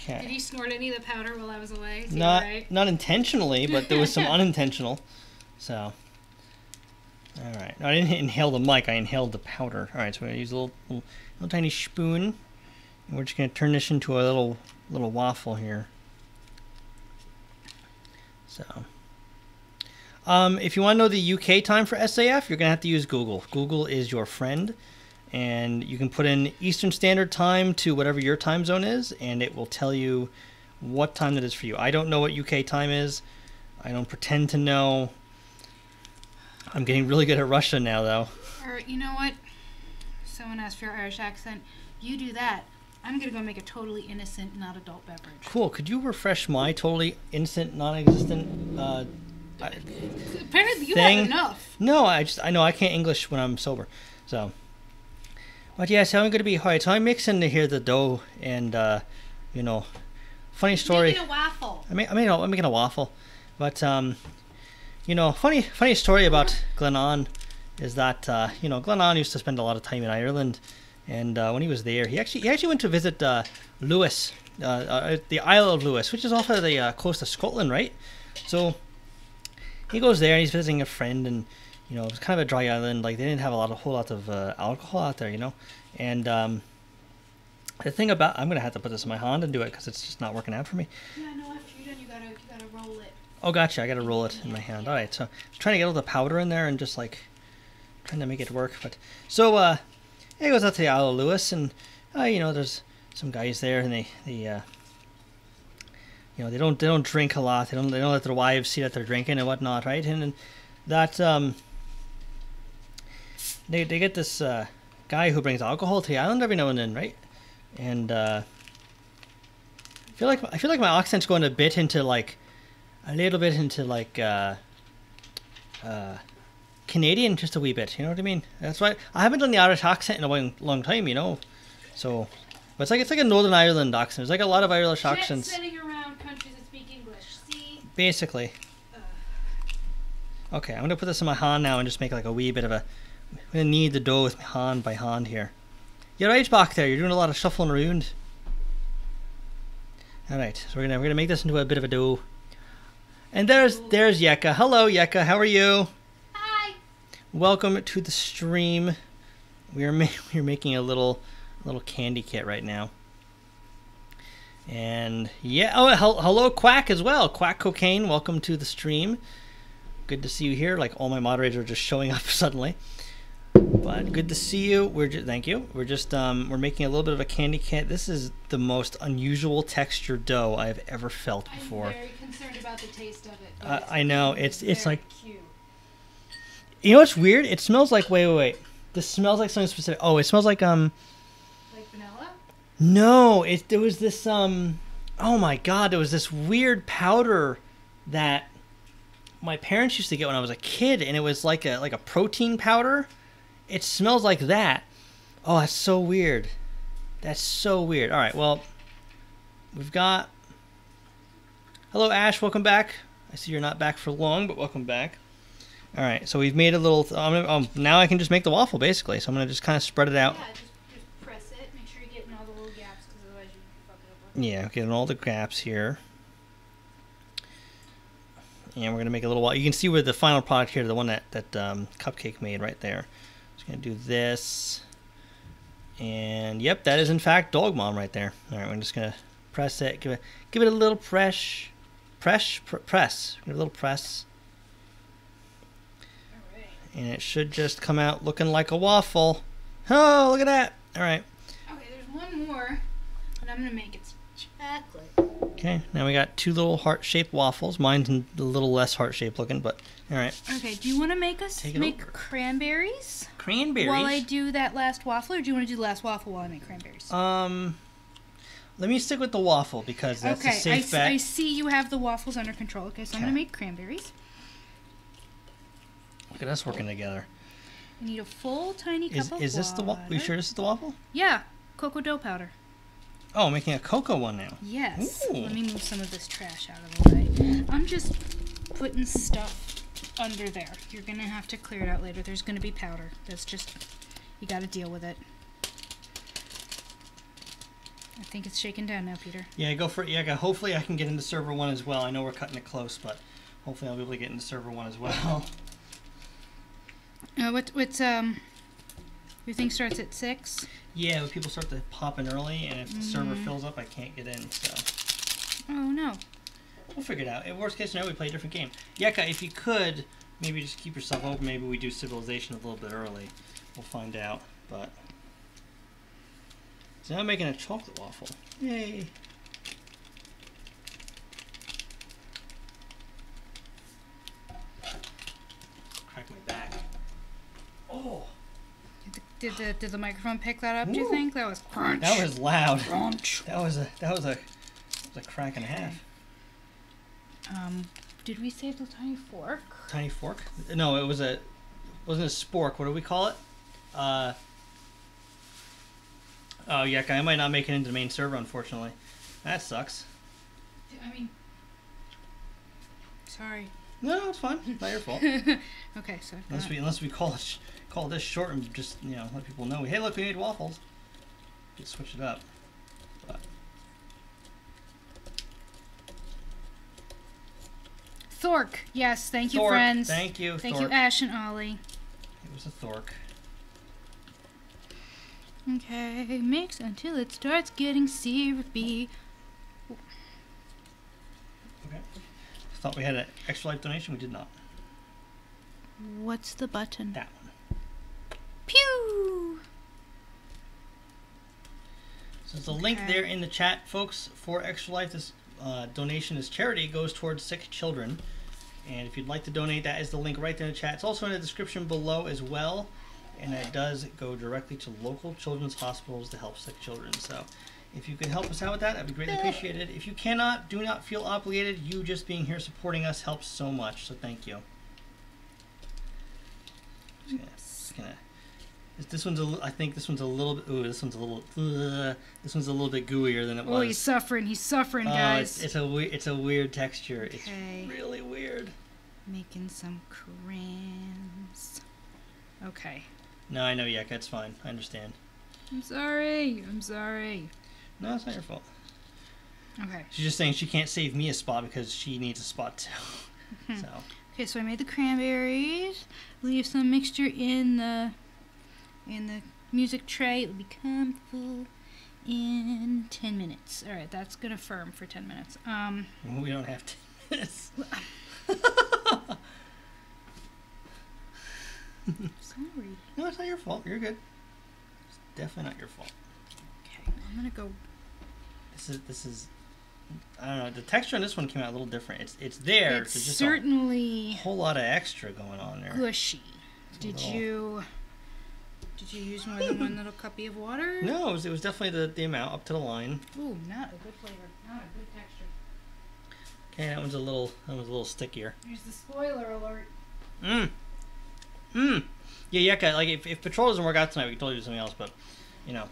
Did he snort any of the powder while I was away? Is not, right? not intentionally, but there was some unintentional. So, all right. No, I didn't inhale the mic. I inhaled the powder. All right, so we're going to use a little, little, little tiny spoon. And we're just going to turn this into a little, little waffle here. So... Um, if you want to know the U K time for S A F, you're going to have to use Google. Google is your friend, and you can put in Eastern Standard Time to whatever your time zone is, and it will tell you what time that is for you. I don't know what U K time is. I don't pretend to know. I'm getting really good at Russia now, though. Or, you know what? Someone asked for your Irish accent. You do that. I'm going to go make a totally innocent, not adult beverage. Cool. Could you refresh my totally innocent, non-existent uh I, Apparently you thing. have enough. No, I just I know I can't English when I'm sober, so. But yeah, so I'm gonna be hard. So I'm mixing here the dough and uh, you know, funny story. Making a waffle. I mean, I mean, I'm making a waffle, but um, you know, funny funny story about Glennon is that uh, you know Glennon used to spend a lot of time in Ireland, and uh, when he was there, he actually he actually went to visit uh, Lewis, uh, uh, the Isle of Lewis, which is off of the uh, coast of Scotland, right? So. He goes there and he's visiting a friend, and you know it was kind of a dry island. Like they didn't have a lot, a whole lot of uh, alcohol out there, you know. And um, the thing about I'm gonna have to put this in my hand and do it because it's just not working out for me. Yeah, no. After you're done, you gotta you gotta roll it. Oh, gotcha. I gotta roll it in my hand. All right. So I'm trying to get all the powder in there and just like trying to make it work. But so uh, he goes out to the Isle of Lewis, and uh, you know there's some guys there, and they they. Uh, You know, they don't they don't drink a lot. They don't they don't let their wives see that they're drinking and whatnot, right? And, and that um, they they get this uh, guy who brings alcohol to the island every now and then, right? And uh, I feel like I feel like my accent's going a bit into like a little bit into like uh, uh, Canadian, just a wee bit. You know what I mean? That's why I haven't done the Irish accent in a long, long time. You know, so but it's like it's like a Northern Ireland accent. There's like a lot of Irish accents. Basically. Okay, I'm going to put this in my hand now and just make like a wee bit of a... I'm going to knead the dough with my hand by hand here. You're right back there. You're doing a lot of shuffling around. Alright, so we're going we're to make this into a bit of a dough. And there's there's Yeka. Hello, Yeka. How are you? Hi. Welcome to the stream. We are, ma we're making a little, little candy kit right now. And yeah, oh, hello Quack as well. Quack Cocaine, welcome to the stream. Good to see you here. Like all my moderators are just showing up suddenly, but good to see you. We're just, thank you. We're just um, we're making a little bit of a candy can. This is the most unusual texture dough I've ever felt before. I'm very concerned about the taste of it. Uh, I know it's it's like cute. You know what's weird? It smells like wait wait wait. This smells like something specific. Oh, it smells like um. No, it there was this um oh my god, there was this weird powder that my parents used to get when I was a kid, and it was like a like a protein powder. It smells like that. Oh, that's so weird. That's so weird. All right, well, we've got hello Ash, welcome back. I see you're not back for long, but welcome back. All right, so we've made a little th I'm gonna, um, now I can just make the waffle basically. So I'm going to just kind of spread it out. Yeah, Yeah, getting all the gaps here. And we're gonna make a little while. You can see where the final product here, the one that, that um, Cupcake made right there. Just gonna do this. And yep, that is in fact Dog Mom right there. All right, we're just gonna press it, give it, give it a little press, press, pr press, give it a little press. All right. And it should just come out looking like a waffle. Oh, look at that. All right. Okay, there's one more, and I'm gonna make it. Chocolate. Okay, now we got two little heart-shaped waffles. Mine's a little less heart-shaped looking, but all right. Okay, do you want to make us make over. cranberries? Cranberries? While I do that last waffle, or do you want to do the last waffle while I make cranberries? Um, let me stick with the waffle because that's okay, a safe I bet. Okay, I see you have the waffles under control. Okay, so okay. I'm going to make cranberries. Look at us working together. You need a full tiny is, cup is of this water. The wa- Are you sure this is the waffle? Yeah, cocoa dough powder. Oh, I'm making a cocoa one now. Yes. Ooh. Let me move some of this trash out of the way. I'm just putting stuff under there. You're going to have to clear it out later. There's going to be powder. That's just, you got to deal with it. I think it's shaken down now, Peter. Yeah, go for it. Yeah, hopefully I can get into server one as well. I know we're cutting it close, but hopefully I'll be able to get into server one as well. Uh, what, what's, um... Your thing starts at six? Yeah, but people start to pop in early, and if the mm. server fills up, I can't get in, so... Oh, no. We'll figure it out. In worst case scenario, we play a different game. Yeka, if you could, maybe just keep yourself open. Maybe we do Civilization a little bit early. We'll find out, but... So now I'm making a chocolate waffle. Yay! Crack my back. Oh! Did the did the microphone pick that up? Ooh. Do you think that was crunch? That was loud. Crunch. That was a that was a, that was a crack and a half. Um, did we save the tiny fork? Tiny fork? No, it was a, wasn't a spork. What do we call it? Uh. Oh yeah, I might not make it into the main server, unfortunately. That sucks. I mean, sorry. No, no, it's fine. It's not your fault. Okay, so unless we unless we call it. Sh Call this short and just, you know, let people know. Hey, look, we made waffles. Just switch it up. But. Thork. Yes, thank you, thork. Friends. Thank you, Thank thork. you, Ash and Ollie. It was a thork. Okay, mix until it starts getting syrupy. Okay. Thought we had an Extra Life donation. We did not. What's the button? That one. Pew! So there's a okay. link there in the chat, folks, for Extra Life. This uh, donation is charity, goes towards sick children. And if you'd like to donate, that is the link right there in the chat. It's also in the description below as well. And it does go directly to local children's hospitals to help sick children. So if you could help us out with that, that'd be greatly appreciated. If you cannot, do not feel obligated. You just being here supporting us helps so much. So thank you. Just gonna, just gonna This one's, a, I think this one's a little bit, ooh, this one's a little, uh, this one's a little bit gooier than it was. Oh, he's suffering, he's suffering, uh, guys. It's, it's, a we, it's a weird texture. Okay. It's really weird. Making some crayons. Okay. No, I know, yeah, that's fine. I understand. I'm sorry, I'm sorry. No, it's not your fault. Okay. She's just saying she can't save me a spot because she needs a spot too. Mm-hmm. So. Okay, so I made the cranberries. Leave some mixture in the... in the music tray, it will become full. in ten minutes. All right, that's gonna firm for ten minutes. Um, we don't have ten minutes. Sorry. No, it's not your fault. You're good. It's definitely not your fault. Okay, I'm gonna go. This is this is. I don't know. The texture on this one came out a little different. It's it's there. It's so just certainly a whole lot of extra going on there. Gushy. Did little... you did you use more than one little cuppy of water? No, it was, it was definitely the the amount up to the line. Ooh, not a good flavor. Not a good texture. Okay, that one's a little that one's a little stickier. Here's the spoiler alert. Mmm. Mmm. Yeah, Yeka. Like if if patrol doesn't work out tonight, we can totally do something else. But you know,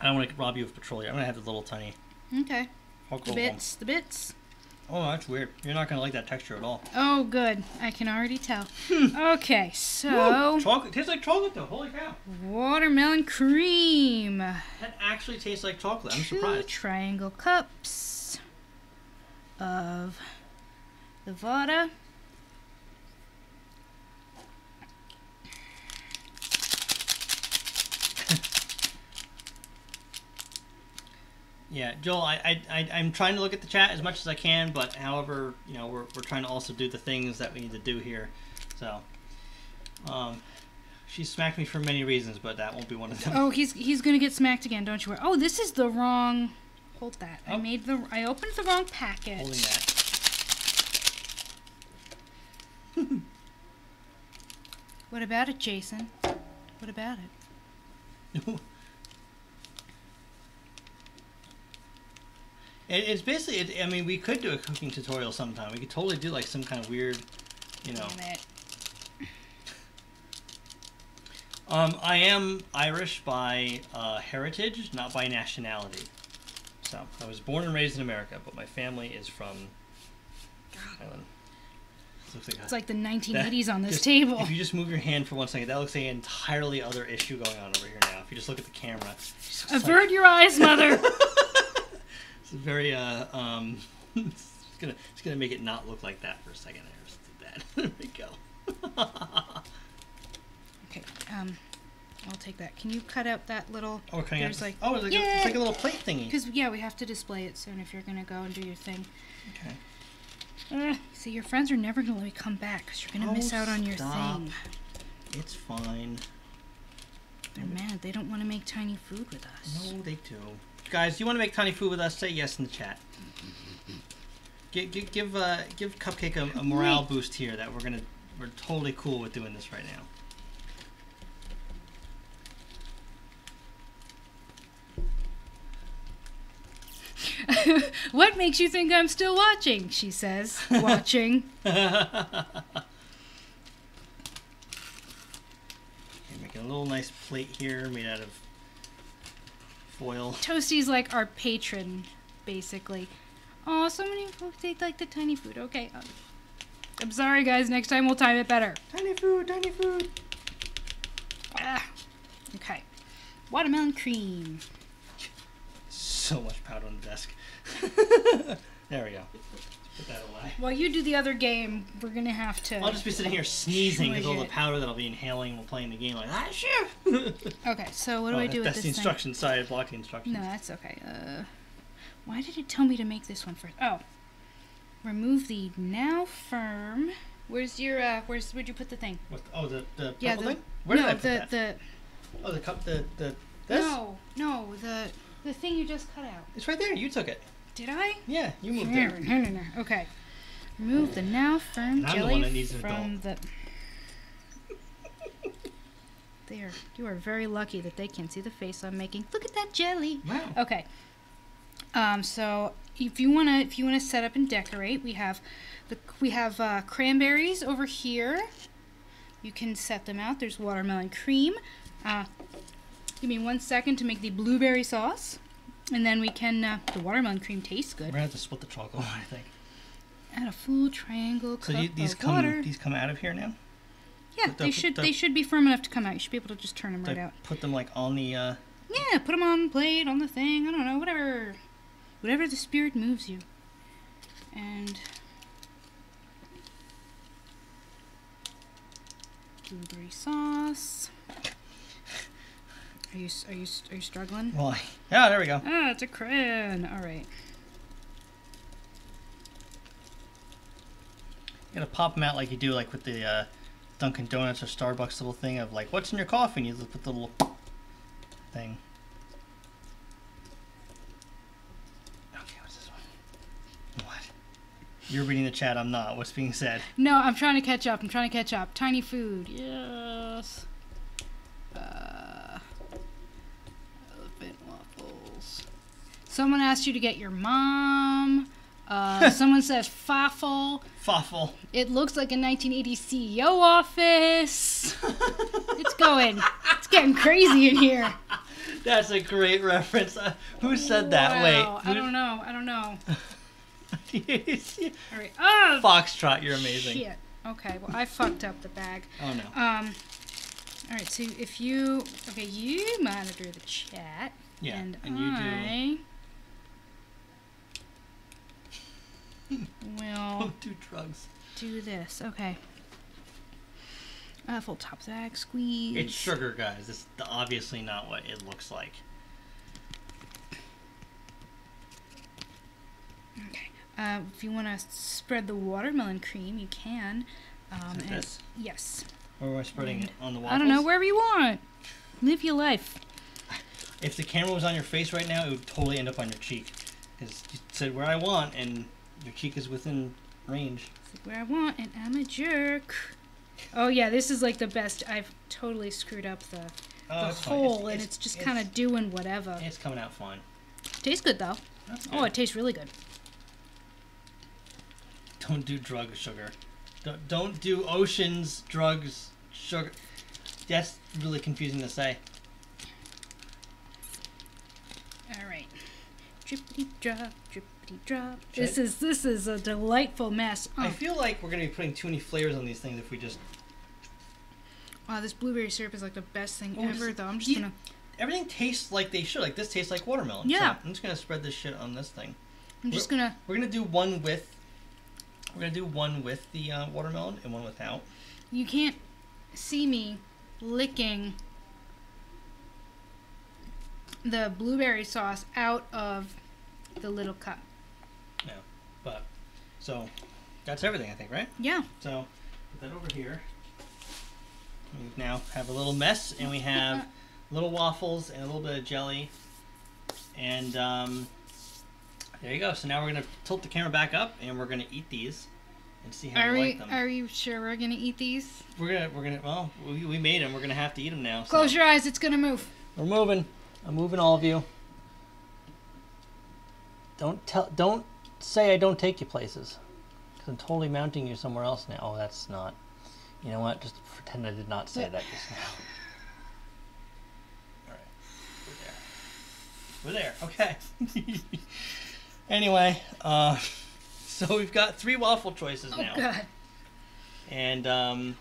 I don't want to rob you of patrol. I'm gonna have the little tiny. Okay. The bits, the bits. Oh, that's weird. You're not going to like that texture at all. Oh, good. I can already tell. Okay, so... Whoa, chocolate. Tastes like chocolate, though. Holy cow. Watermelon cream. That actually tastes like chocolate. I'm Two surprised. Triangle cups of the Vada. Yeah, Joel, I, I, I'm trying to look at the chat as much as I can, but however, you know, we're, we're trying to also do the things that we need to do here. So, um, she smacked me for many reasons, but that won't be one of them. Oh, he's he's gonna get smacked again, don't you worry. Oh, this is the wrong. Hold that. Oh. I made the. I opened the wrong packet. Holding that. What about it, Jason? What about it? It's basically, it, I mean, we could do a cooking tutorial sometime. We could totally do like some kind of weird, you know. Damn it. Um, I am Irish by uh, heritage, not by nationality. So I was born and raised in America, but my family is from Ireland. Looks like it's a, like the nineteen eighties that, on this just, table. If you just move your hand for one second, that looks like an entirely other issue going on over here now. If you just look at the camera. Avert like, your eyes, mother. It's very, uh, um, it's gonna, it's gonna make it not look like that for a second. I just did that. There we go. Okay, um, I'll take that. Can you cut out that little, oh, okay, there's like, oh, it's like, a, it's like a little plate thingy. Because, yeah, we have to display it soon if you're gonna go and do your thing. Okay. Uh, see, your friends are never gonna let me come back because you're gonna oh, miss out on your stop. thing. It's fine. They're mad. They don't want to make tiny food with us. No, they do. Guys, do you want to make tiny food with us? Say yes in the chat. Give give give, uh, give Cupcake a, a morale boost here. That we're gonna we're totally cool with doing this right now. What makes you think I'm still watching? She says, watching. Okay, making a little nice plate here made out of. Foil. Toasty's like our patron, basically. Oh, so many folks ate like the tiny food. Okay. Um, I'm sorry, guys. Next time we'll time it better. Tiny food, tiny food. Ah. Okay. Watermelon cream. So much powder on the desk. There we go. Put that away. While you do the other game, we're going to have to... I'll just be sitting here sneezing with all the powder that I'll be inhaling while playing the game. Like, ah, sure. Okay, so what do oh, I do with this thing? That's the instructions. Sorry, I blocked the instructions. No, that's okay. Uh, why did it tell me to make this one first? Oh. Remove the now firm. Where's your, uh, where's, where'd you put the thing? What, oh, the, the yeah, purple the, thing? Where no, did I put the, that? The, oh, the cup, the, the, this? No, no, the, the thing you just cut out. It's right there. You took it. Did I? Yeah, you moved there. No, no, no. Okay. Remove the now firm I'm jelly the one that needs an from adult. the... There. You are very lucky that they can see the face I'm making. Look at that jelly. Wow. Okay. Um, so if you want to if you want to set up and decorate, we have the we have uh, cranberries over here. You can set them out. There's watermelon cream. Uh, give me one second to make the blueberry sauce. And then we can, uh, the watermelon cream tastes good. We're gonna have to split the chocolate, I think. Add a full triangle cup so you, these of come, water. These come out of here now? Yeah, put they the, should the, They should be firm enough to come out. You should be able to just turn them right out. Put them like on the, uh... Yeah, put them on the plate, on the thing, I don't know, whatever. Whatever the spirit moves you. And... blueberry sauce. Are you are you are you struggling? Well, yeah, there we go. Ah, it's a crayon. All right. You gotta pop them out like you do, like with the uh, Dunkin' Donuts or Starbucks little thing of like, what's in your coffee? And you put the little thing. Okay, what's this one? What? You're reading the chat. I'm not. What's being said? No, I'm trying to catch up. I'm trying to catch up. Tiny food. Yes. Uh, elephant waffles. Someone asked you to get your mom. Uh, someone says Faffle. Faffle. It looks like a nineteen eighty C E O office. It's going. It's getting crazy in here. That's a great reference. Uh, who said wow. that? Wait. Who? I don't know. I don't know. All right. Oh, Foxtrot, you're amazing. Shit. Okay. Well, I fucked up the bag. Oh, no. Um, all right. So if you... Okay, you monitor the chat. Yeah, and, and you I... do... We'll do drugs. Do this, okay. Uh, full top sack squeeze. It's sugar, guys. It's obviously not what it looks like. Okay. Uh, if you want to spread the watermelon cream, you can. Um, Is it this? Yes. Or am I spreading and it on the waffles? I don't know. Wherever you want. Live your life. If the camera was on your face right now, it would totally end up on your cheek. Because you said where I want and. Your cheek is within range. It's like where I want, and I'm a jerk. Oh yeah, this is like the best. I've totally screwed up the, oh, the hole, it's, and it's, it's just kind of doing whatever. It's coming out fine. Tastes good though. That's good. Oh, it tastes really good. Don't do drug sugar. Don't, don't do oceans, drugs, sugar. That's really confusing to say. All right. Drippity drop, drip. Drop. This is this is a delightful mess. Oh. I feel like we're gonna be putting too many flavors on these things if we just. Wow, this blueberry syrup is like the best thing well, ever, just, though. I'm just you, gonna. Everything tastes like they should. Like this tastes like watermelon. Yeah. So I'm just gonna spread this shit on this thing. I'm we're, just gonna. We're gonna do one with. We're gonna do one with the uh, watermelon and one without. You can't see me licking the blueberry sauce out of the little cup. Yeah, but so that's everything I think, right? Yeah. So put that over here. We now have a little mess, and we have little waffles and a little bit of jelly, and um, there you go. So now we're gonna tilt the camera back up, and we're gonna eat these and see how we like them. Are you sure we're gonna eat these? We're gonna, we're gonna. Well, we, we made them. We're gonna have to eat them now. So. Close your eyes. It's gonna move. We're moving. I'm moving all of you. Don't tell. Don't. Say I don't take you places, because I'm totally mounting you somewhere else now. Oh, that's not. You know what? Just pretend I did not say that just now. All right, we're there. We're there. Okay. Anyway, uh, so we've got three waffle choices oh, now. Oh God. And um.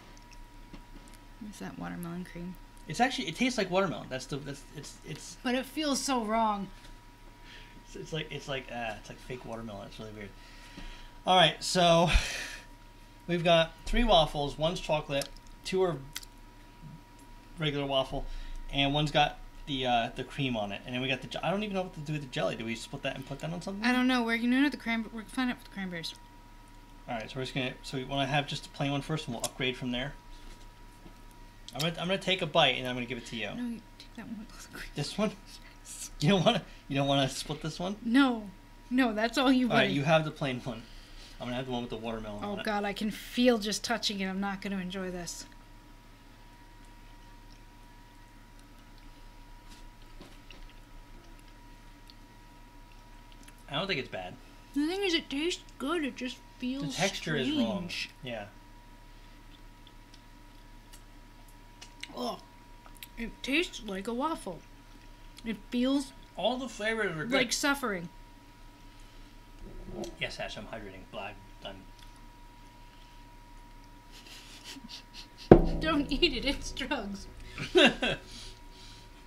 Where's that watermelon cream? It's actually. It tastes like watermelon. That's the. That's it's it's. But it feels so wrong. It's like it's like ah, it's like fake watermelon. It's really weird. All right, so we've got three waffles. One's chocolate, two are regular waffle, and one's got the uh, the cream on it. And then we got the. I don't even know what to do with the jelly. Do we split that and put that on something? I don't know. We're gonna know the cran. We're gonna find out with the cranberries. All right, so we're just gonna. So we want to have just a plain one first, and we'll upgrade from there. I'm gonna I'm gonna take a bite, and I'm gonna give it to you. No, you take that one. This one. You don't want to. You don't want to split this one. No, no, that's all you. All right, you have the plain one. I'm gonna have the one with the watermelon. Oh on God, it. I can feel just touching it. I'm not gonna enjoy this. I don't think it's bad. The thing is, it tastes good. It just feels. The texture strange. Is wrong. Yeah. Oh, it tastes like a waffle. It feels all the flavors are good. Like suffering. Yes, Ash, I'm hydrating. But I'm done. Don't eat it. It's drugs. mm.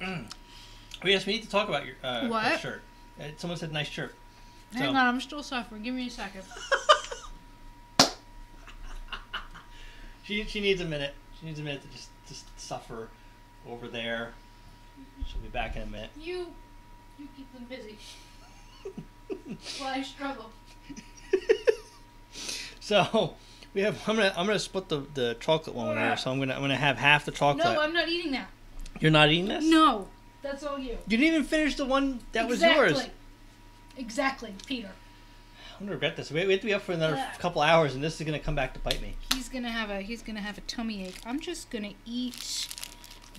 Oh yes, we need to talk about your uh, what? shirt. Uh, someone said nice shirt. Hang so. on, I'm still suffering. Give me a second. she she needs a minute. She needs a minute to just just suffer over there. She'll be back in a minute. You, you keep them busy. While I struggle. So we have. I'm gonna. I'm gonna split the the chocolate one over. So I'm gonna. I'm gonna have half the chocolate. No, I'm not eating that. You're not eating this? No, that's all you. You didn't even finish the one that exactly. was yours. Exactly, Peter. I'm gonna regret this. We have to be up for another yeah. couple hours, and this is gonna come back to bite me. He's gonna have a. He's gonna have a tummy ache. I'm just gonna eat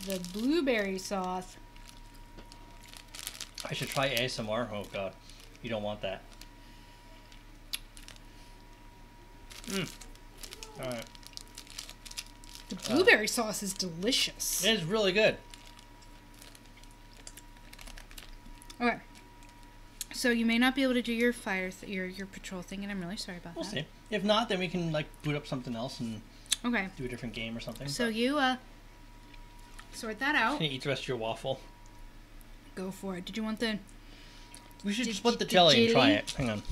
the blueberry sauce. I should try A S M R. Oh God, you don't want that. Mm. All right. The blueberry uh, sauce is delicious. It is really good. Okay. So you may not be able to do your fire, th your your patrol thing, and I'm really sorry about we'll that. We'll see. If not, then we can like boot up something else and okay. do a different game or something. So but you uh, sort that out. Can you eat the rest of your waffle? Go for it. Did you want the? We should did, split the jelly, jelly and try it. Hang on.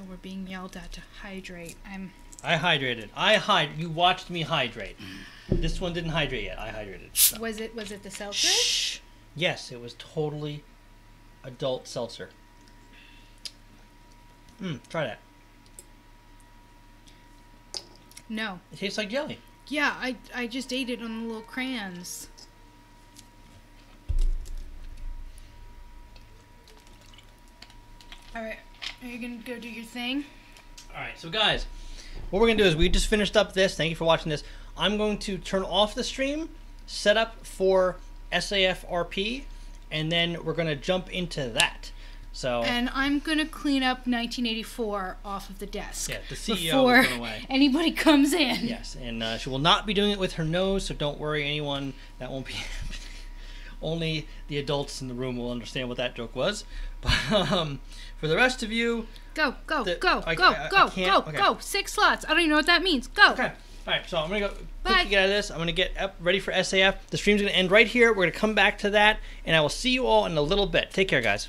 Oh, we're being yelled at to hydrate. I'm. I hydrated. I hyd. You watched me hydrate. This one didn't hydrate yet. I hydrated. So. Was it? Was it the seltzer? Shh. Yes, it was totally adult seltzer. Hmm. Try that. No. It tastes like jelly. Yeah, I I just ate it on the little crayons. All right. Are you going to go do your thing? All right. So, guys, what we're going to do is we just finished up this. Thank you for watching this. I'm going to turn off the stream, set up for S A F R P, and then we're going to jump into that. So, and I'm going to clean up nineteen eighty-four off of the desk. Yeah, the C E O before is going away. Anybody comes in. Yes, and uh, she will not be doing it with her nose, so don't worry, anyone. That won't be happening. Only the adults in the room will understand what that joke was. But um, for the rest of you... Go, go, the, go, I, go, I, I, go, I go, okay. go. Six slots. I don't even know what that means. Go. Okay. All right, so I'm going to go quickly get out of this. I'm going to get up ready for S A F. The stream's going to end right here. We're going to come back to that, and I will see you all in a little bit. Take care, guys.